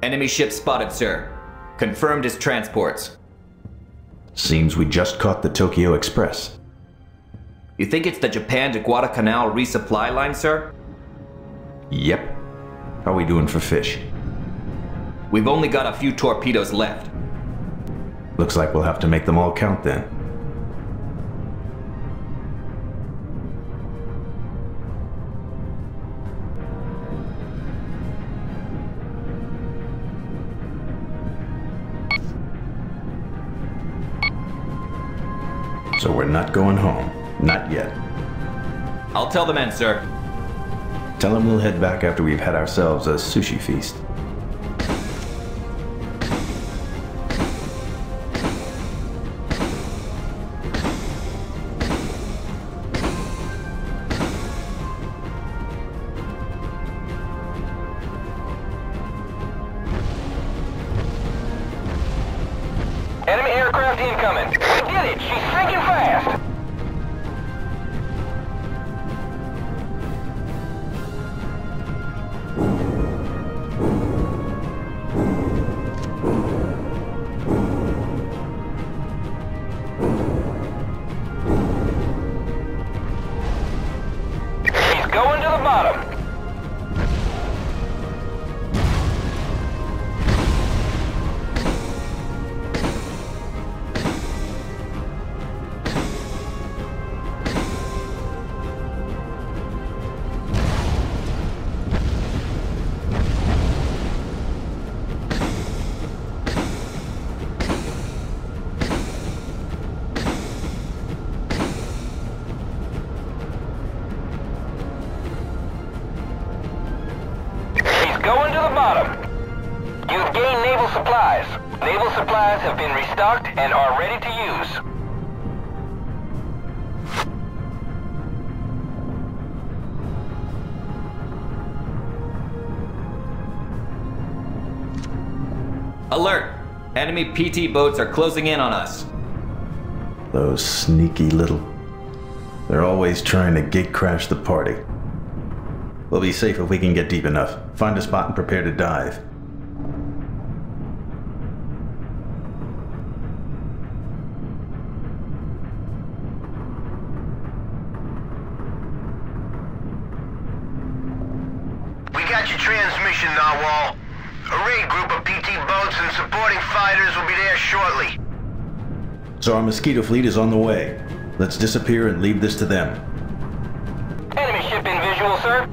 Enemy ship spotted, sir. Confirmed as transports. Seems we just caught the Tokyo Express. You think it's the Japan to Guadalcanal resupply line, sir? Yep. How are we doing for fish? We've only got a few torpedoes left. Looks like we'll have to make them all count then. So we're not going home. Not yet. I'll tell the men, sir. Tell them we'll head back after we've had ourselves a sushi feast. Enemy aircraft incoming. We did it! She's sinking fast! And are ready to use. Alert! Enemy PT boats are closing in on us. Those sneaky little... They're always trying to gate crash the party. We'll be safe if we can get deep enough. Find a spot and prepare to dive. mission, Narwhal. A raid group of PT boats and supporting fighters will be there shortly. So our Mosquito fleet is on the way. Let's disappear and leave this to them. Enemy ship in visual, sir.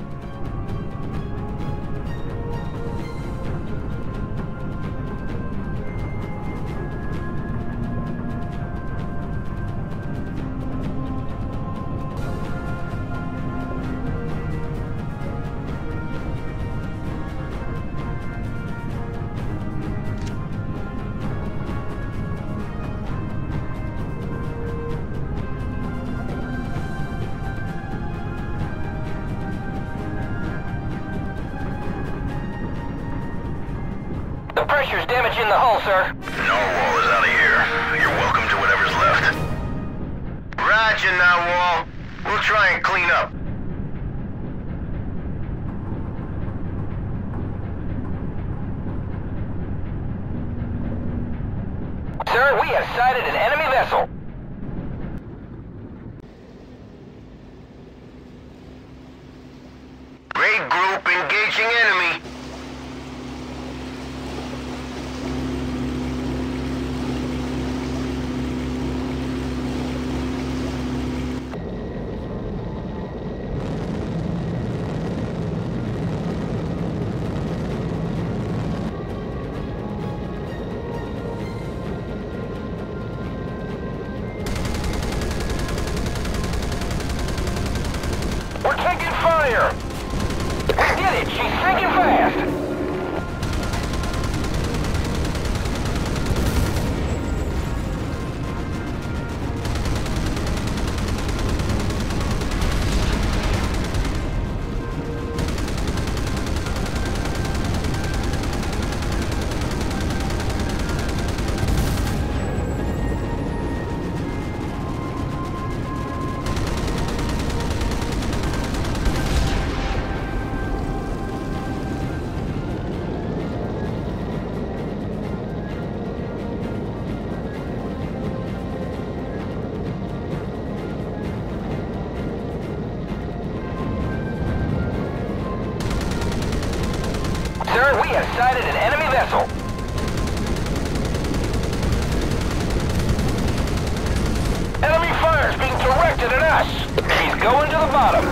Pressure's damaging the hull, sir. Narwhal is out of here. You're welcome to whatever's left. Roger, Narwhal. We'll try and clean up. Sir, we have sighted an enemy vessel. Raid group engaging enemy. Sighted an enemy vessel. Enemy fire's being directed at us. He's going to the bottom.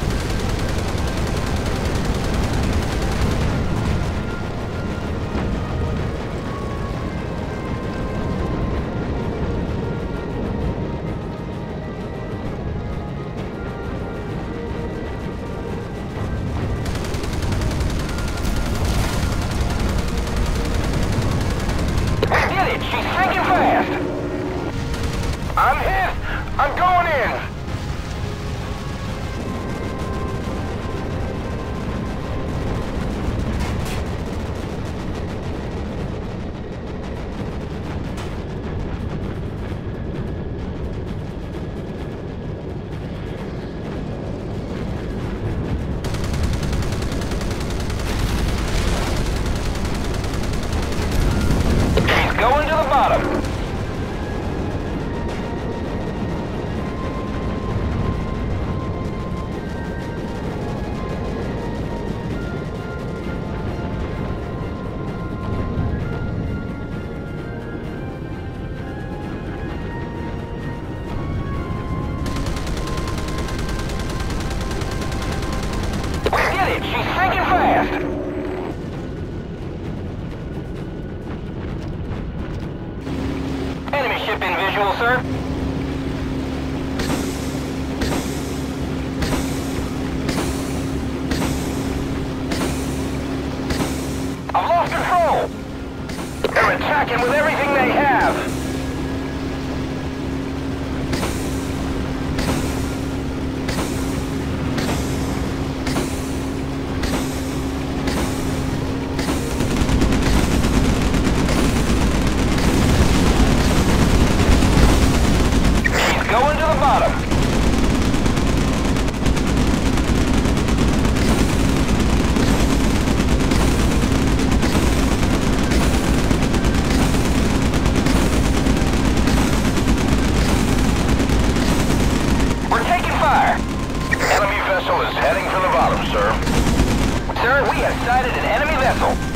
Enemy vessel is heading for the bottom, sir. sir. We have sighted an enemy vessel.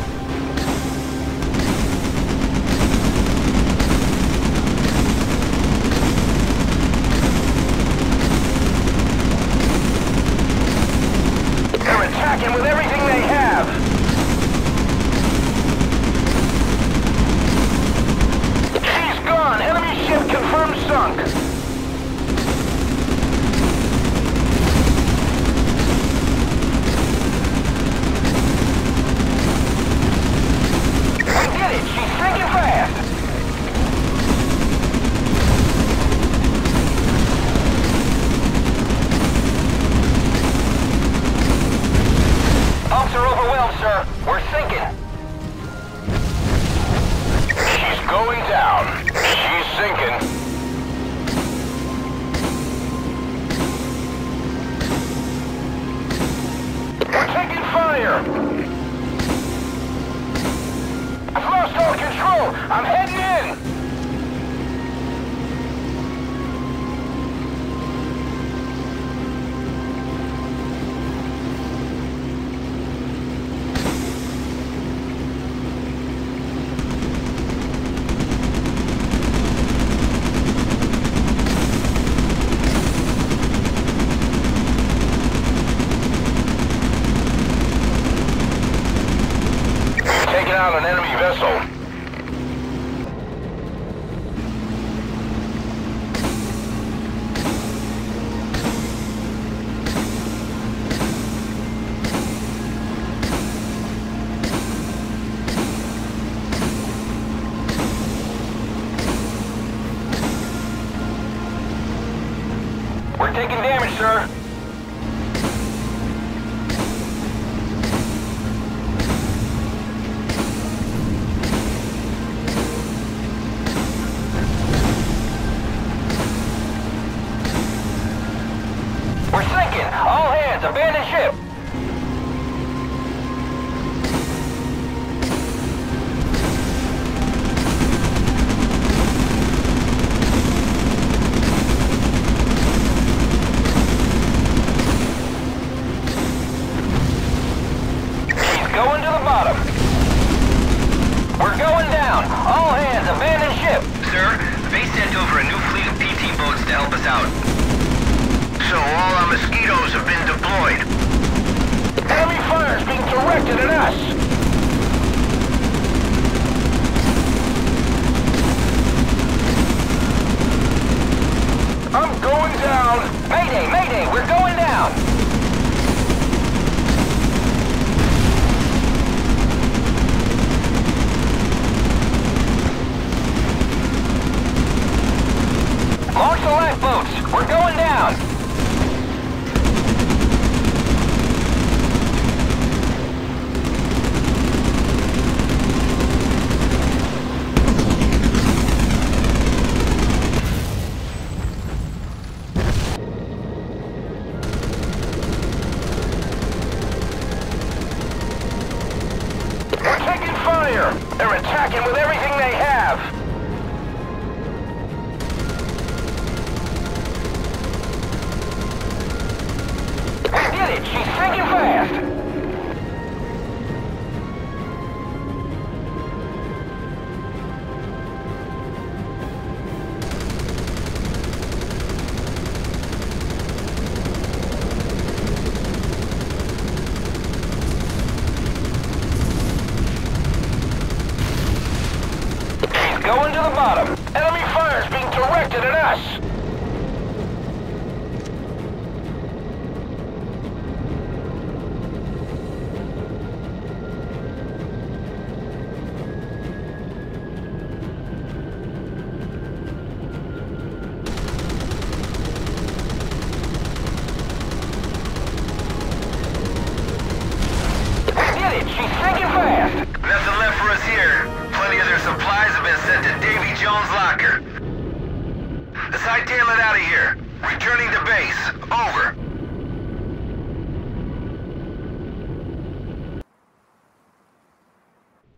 They're attacking with everything they have. She's gone. Enemy ship confirmed sunk. Taking damage, sir. We're sinking. All hands, abandon ship.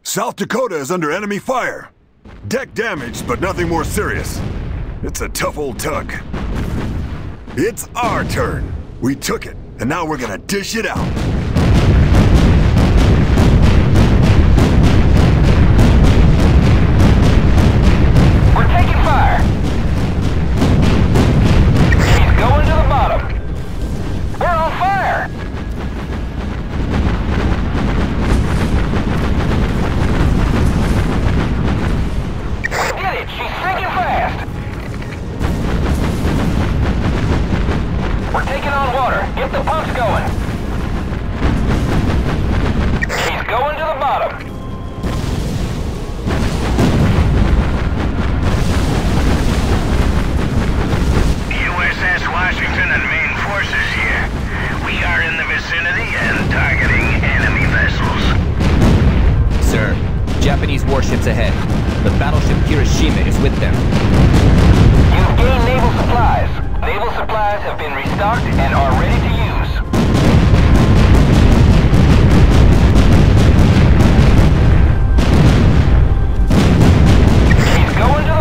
South Dakota is under enemy fire. Deck damaged, but nothing more serious. It's a tough old tug. It's our turn. We took it, and now we're gonna dish it out. battleships ahead. The battleship Kirishima is with them. You've gained naval supplies. Naval supplies have been restocked and are ready to use. He's going to the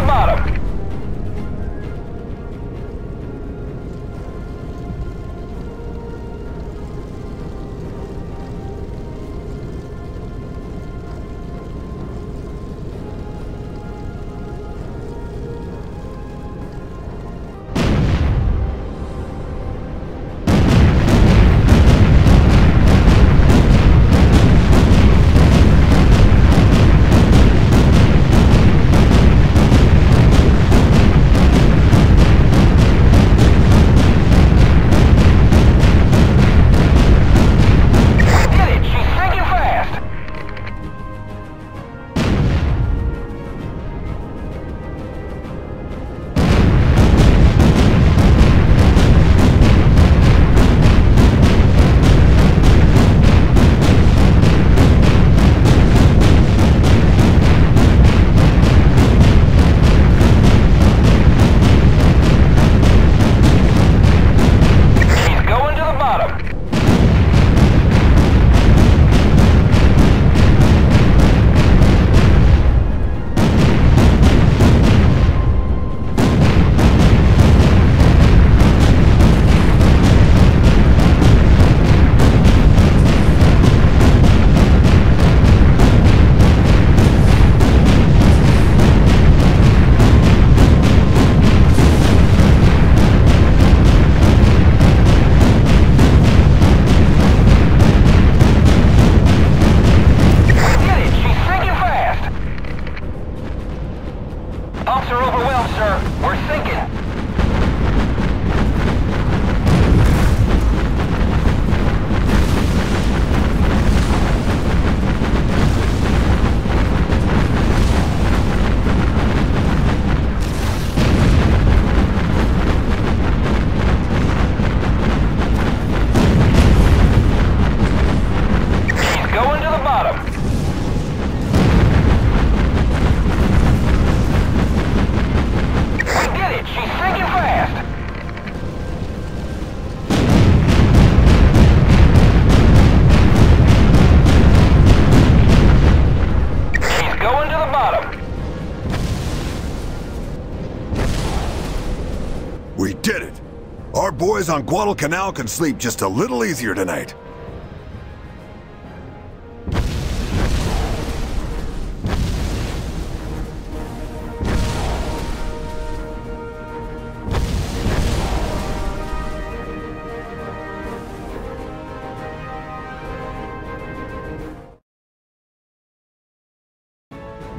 boys on Guadalcanal can sleep just a little easier tonight.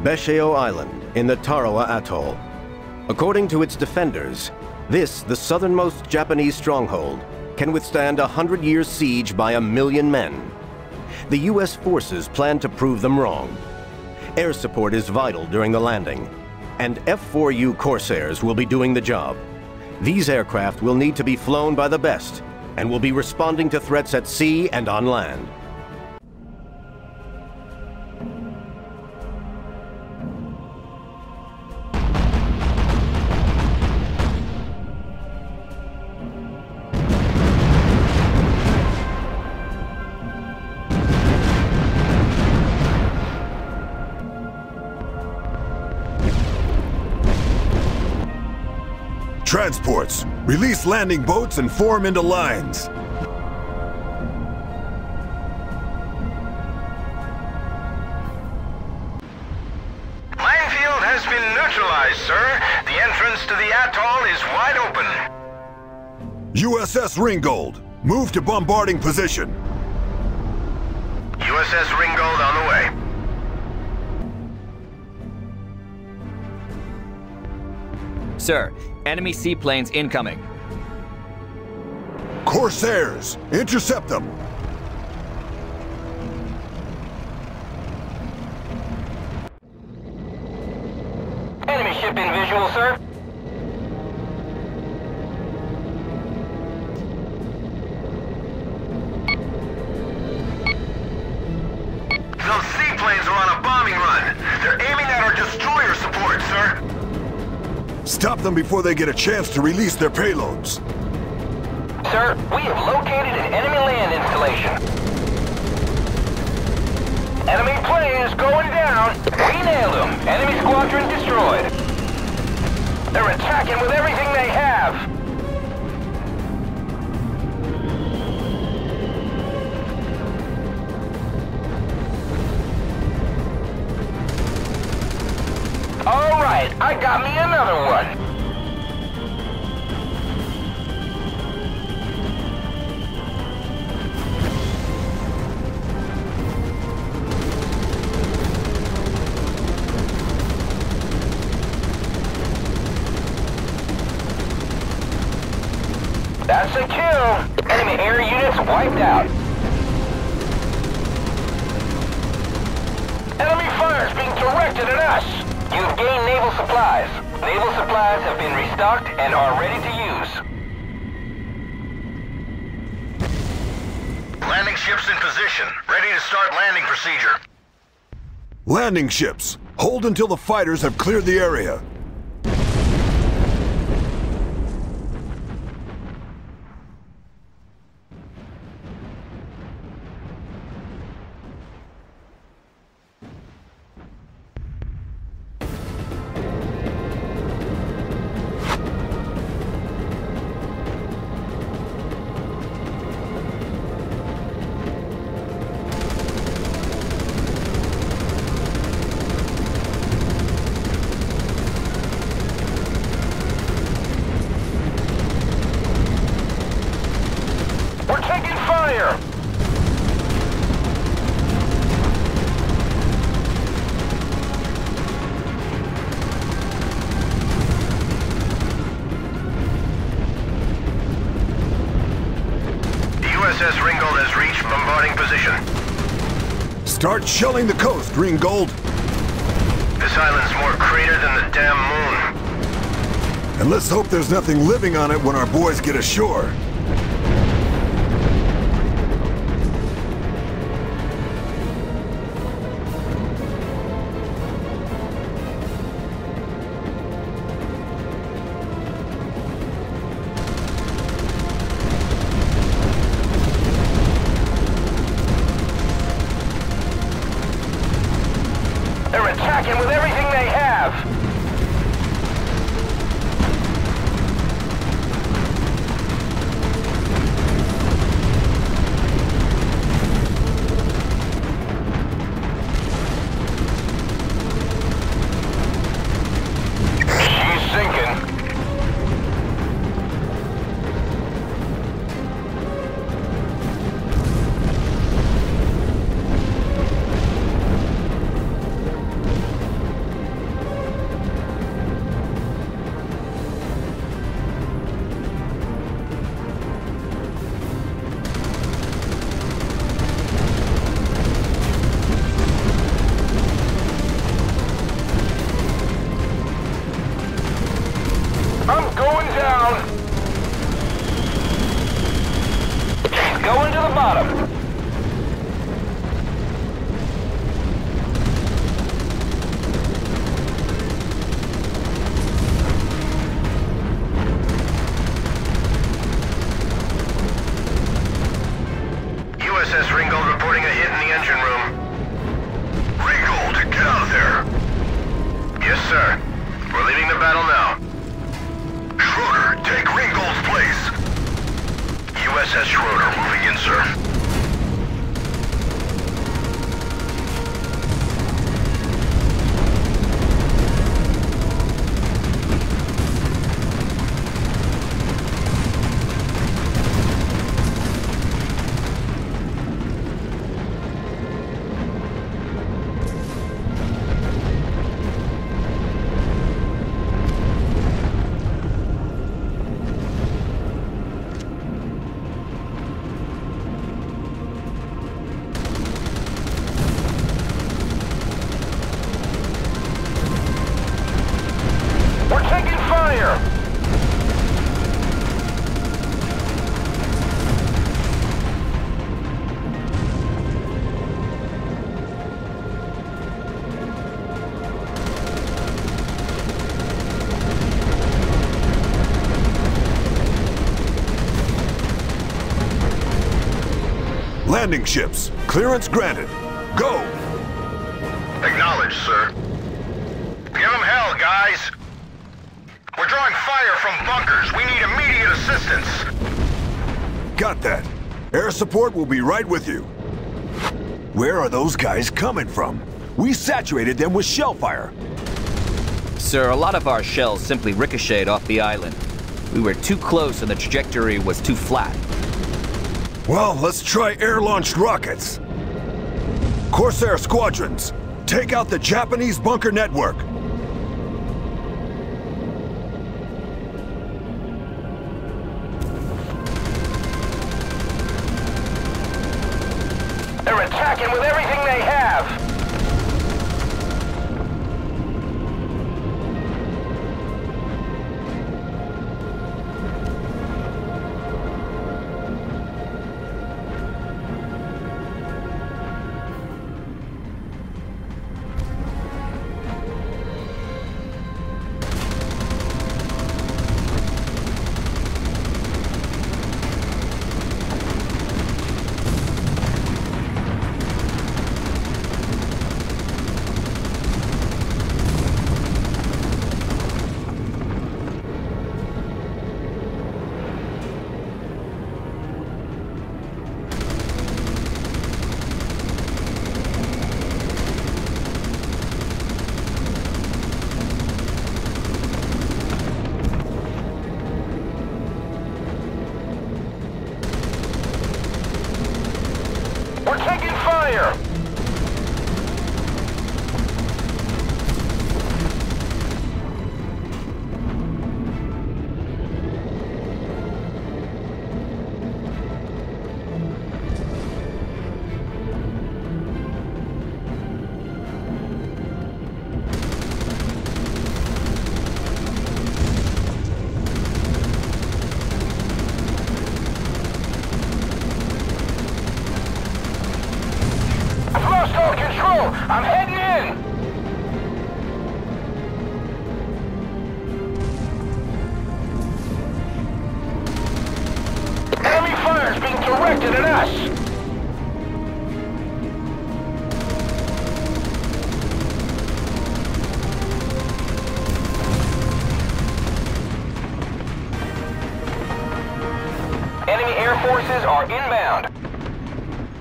Besheo Island in the Tarawa Atoll. According to its defenders, this, the southernmost Japanese stronghold, can withstand 100 years' siege by 1 million men. The U.S. forces plan to prove them wrong. Air support is vital during the landing, and F-4U Corsairs will be doing the job. These aircraft will need to be flown by the best and will be responding to threats at sea and on land. Transports, release landing boats and form into lines. Minefield has been neutralized, sir. The entrance to the atoll is wide open. USS Ringgold, move to bombarding position. USS Ringgold on the way. Sir, enemy seaplanes incoming. Corsairs, intercept them! Enemy ship in visual, sir. Those seaplanes are on a bombing run. They're aiming destroyer support, sir! Stop them before they get a chance to release their payloads. Sir, we have located an enemy land installation. Enemy plane is going down. We nailed them. Enemy squadron destroyed. They're attacking with everything they have. Alright, I got me another one. That's a kill! Enemy air units wiped out. Enemy fire's being directed at us! You've gained naval supplies. Naval supplies have been restocked and are ready to use. Landing ships in position. Ready to start landing procedure. Landing ships, hold until the fighters have cleared the area. USS Ringgold has reached bombarding position. Start shelling the coast, Ringgold. This island's more crater than the damn moon. And let's hope there's nothing living on it when our boys get ashore. Landing ships. Clearance granted. Go! Acknowledged, sir. Give them hell, guys! We're drawing fire from bunkers. We need immediate assistance. Got that. Air support will be right with you. Where are those guys coming from? We saturated them with shell fire. Sir, a lot of our shells simply ricocheted off the island. We were too close and the trajectory was too flat. Well, let's try air-launched rockets. Corsair squadrons, take out the Japanese bunker network. They're attacking with everything they have.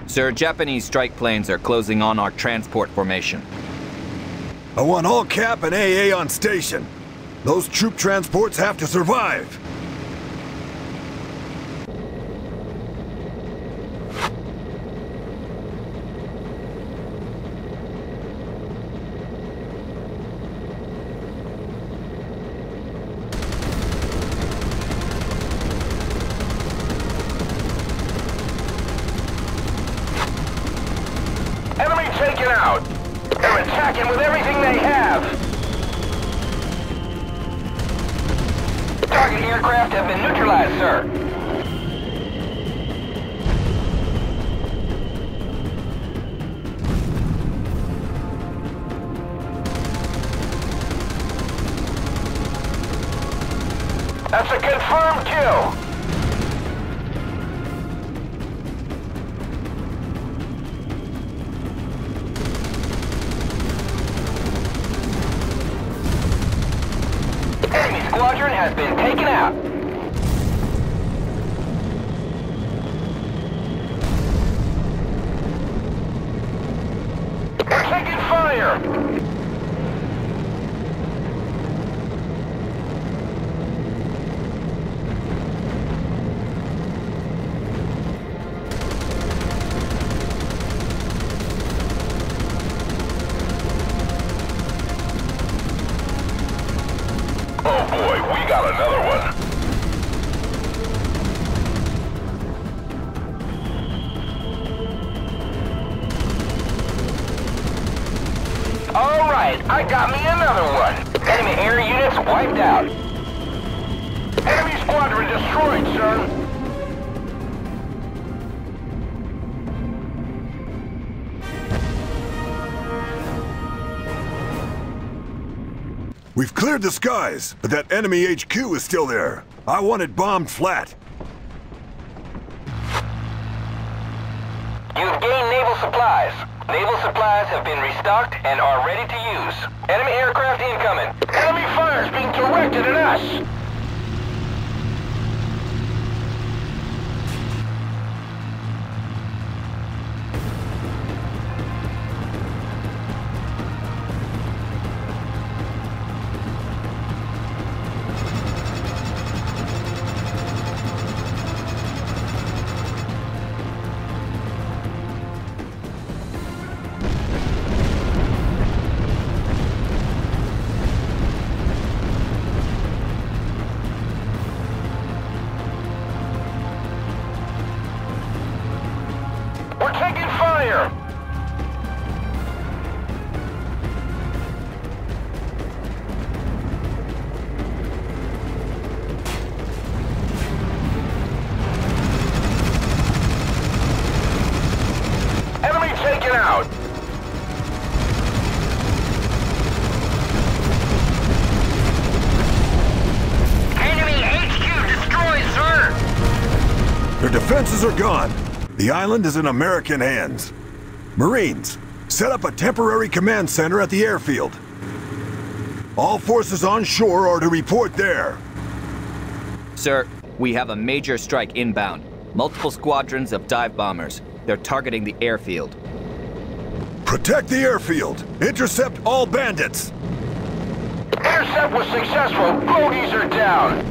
Sir, Japanese strike planes are closing on our transport formation. I want all CAP and AA on station. Those troop transports have to survive. We've cleared the skies, but that enemy HQ is still there. I want it bombed flat. You've gained naval supplies. Naval supplies have been restocked and are ready to use. Enemy aircraft incoming. Enemy fire is being directed at us. Defenses are gone. The island is in American hands. Marines, set up a temporary command center at the airfield. All forces on shore are to report there. Sir, we have a major strike inbound. Multiple squadrons of dive bombers. They're targeting the airfield. Protect the airfield. Intercept all bandits. Intercept was successful. Bogies are down.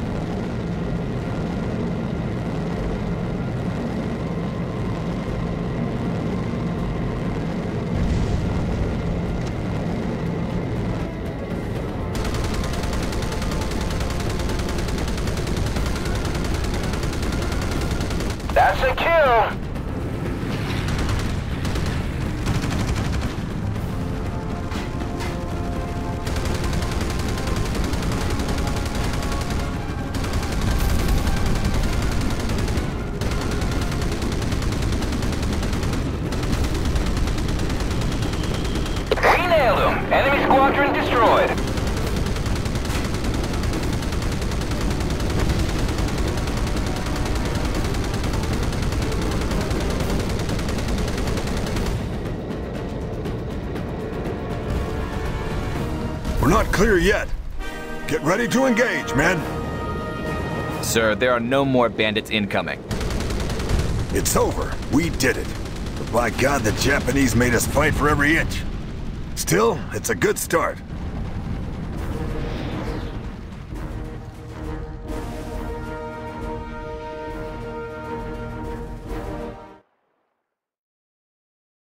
Clear yet. Get ready to engage, men. Sir, there are no more bandits incoming. It's over. We did it. But by God, the Japanese made us fight for every inch. Still, it's a good start.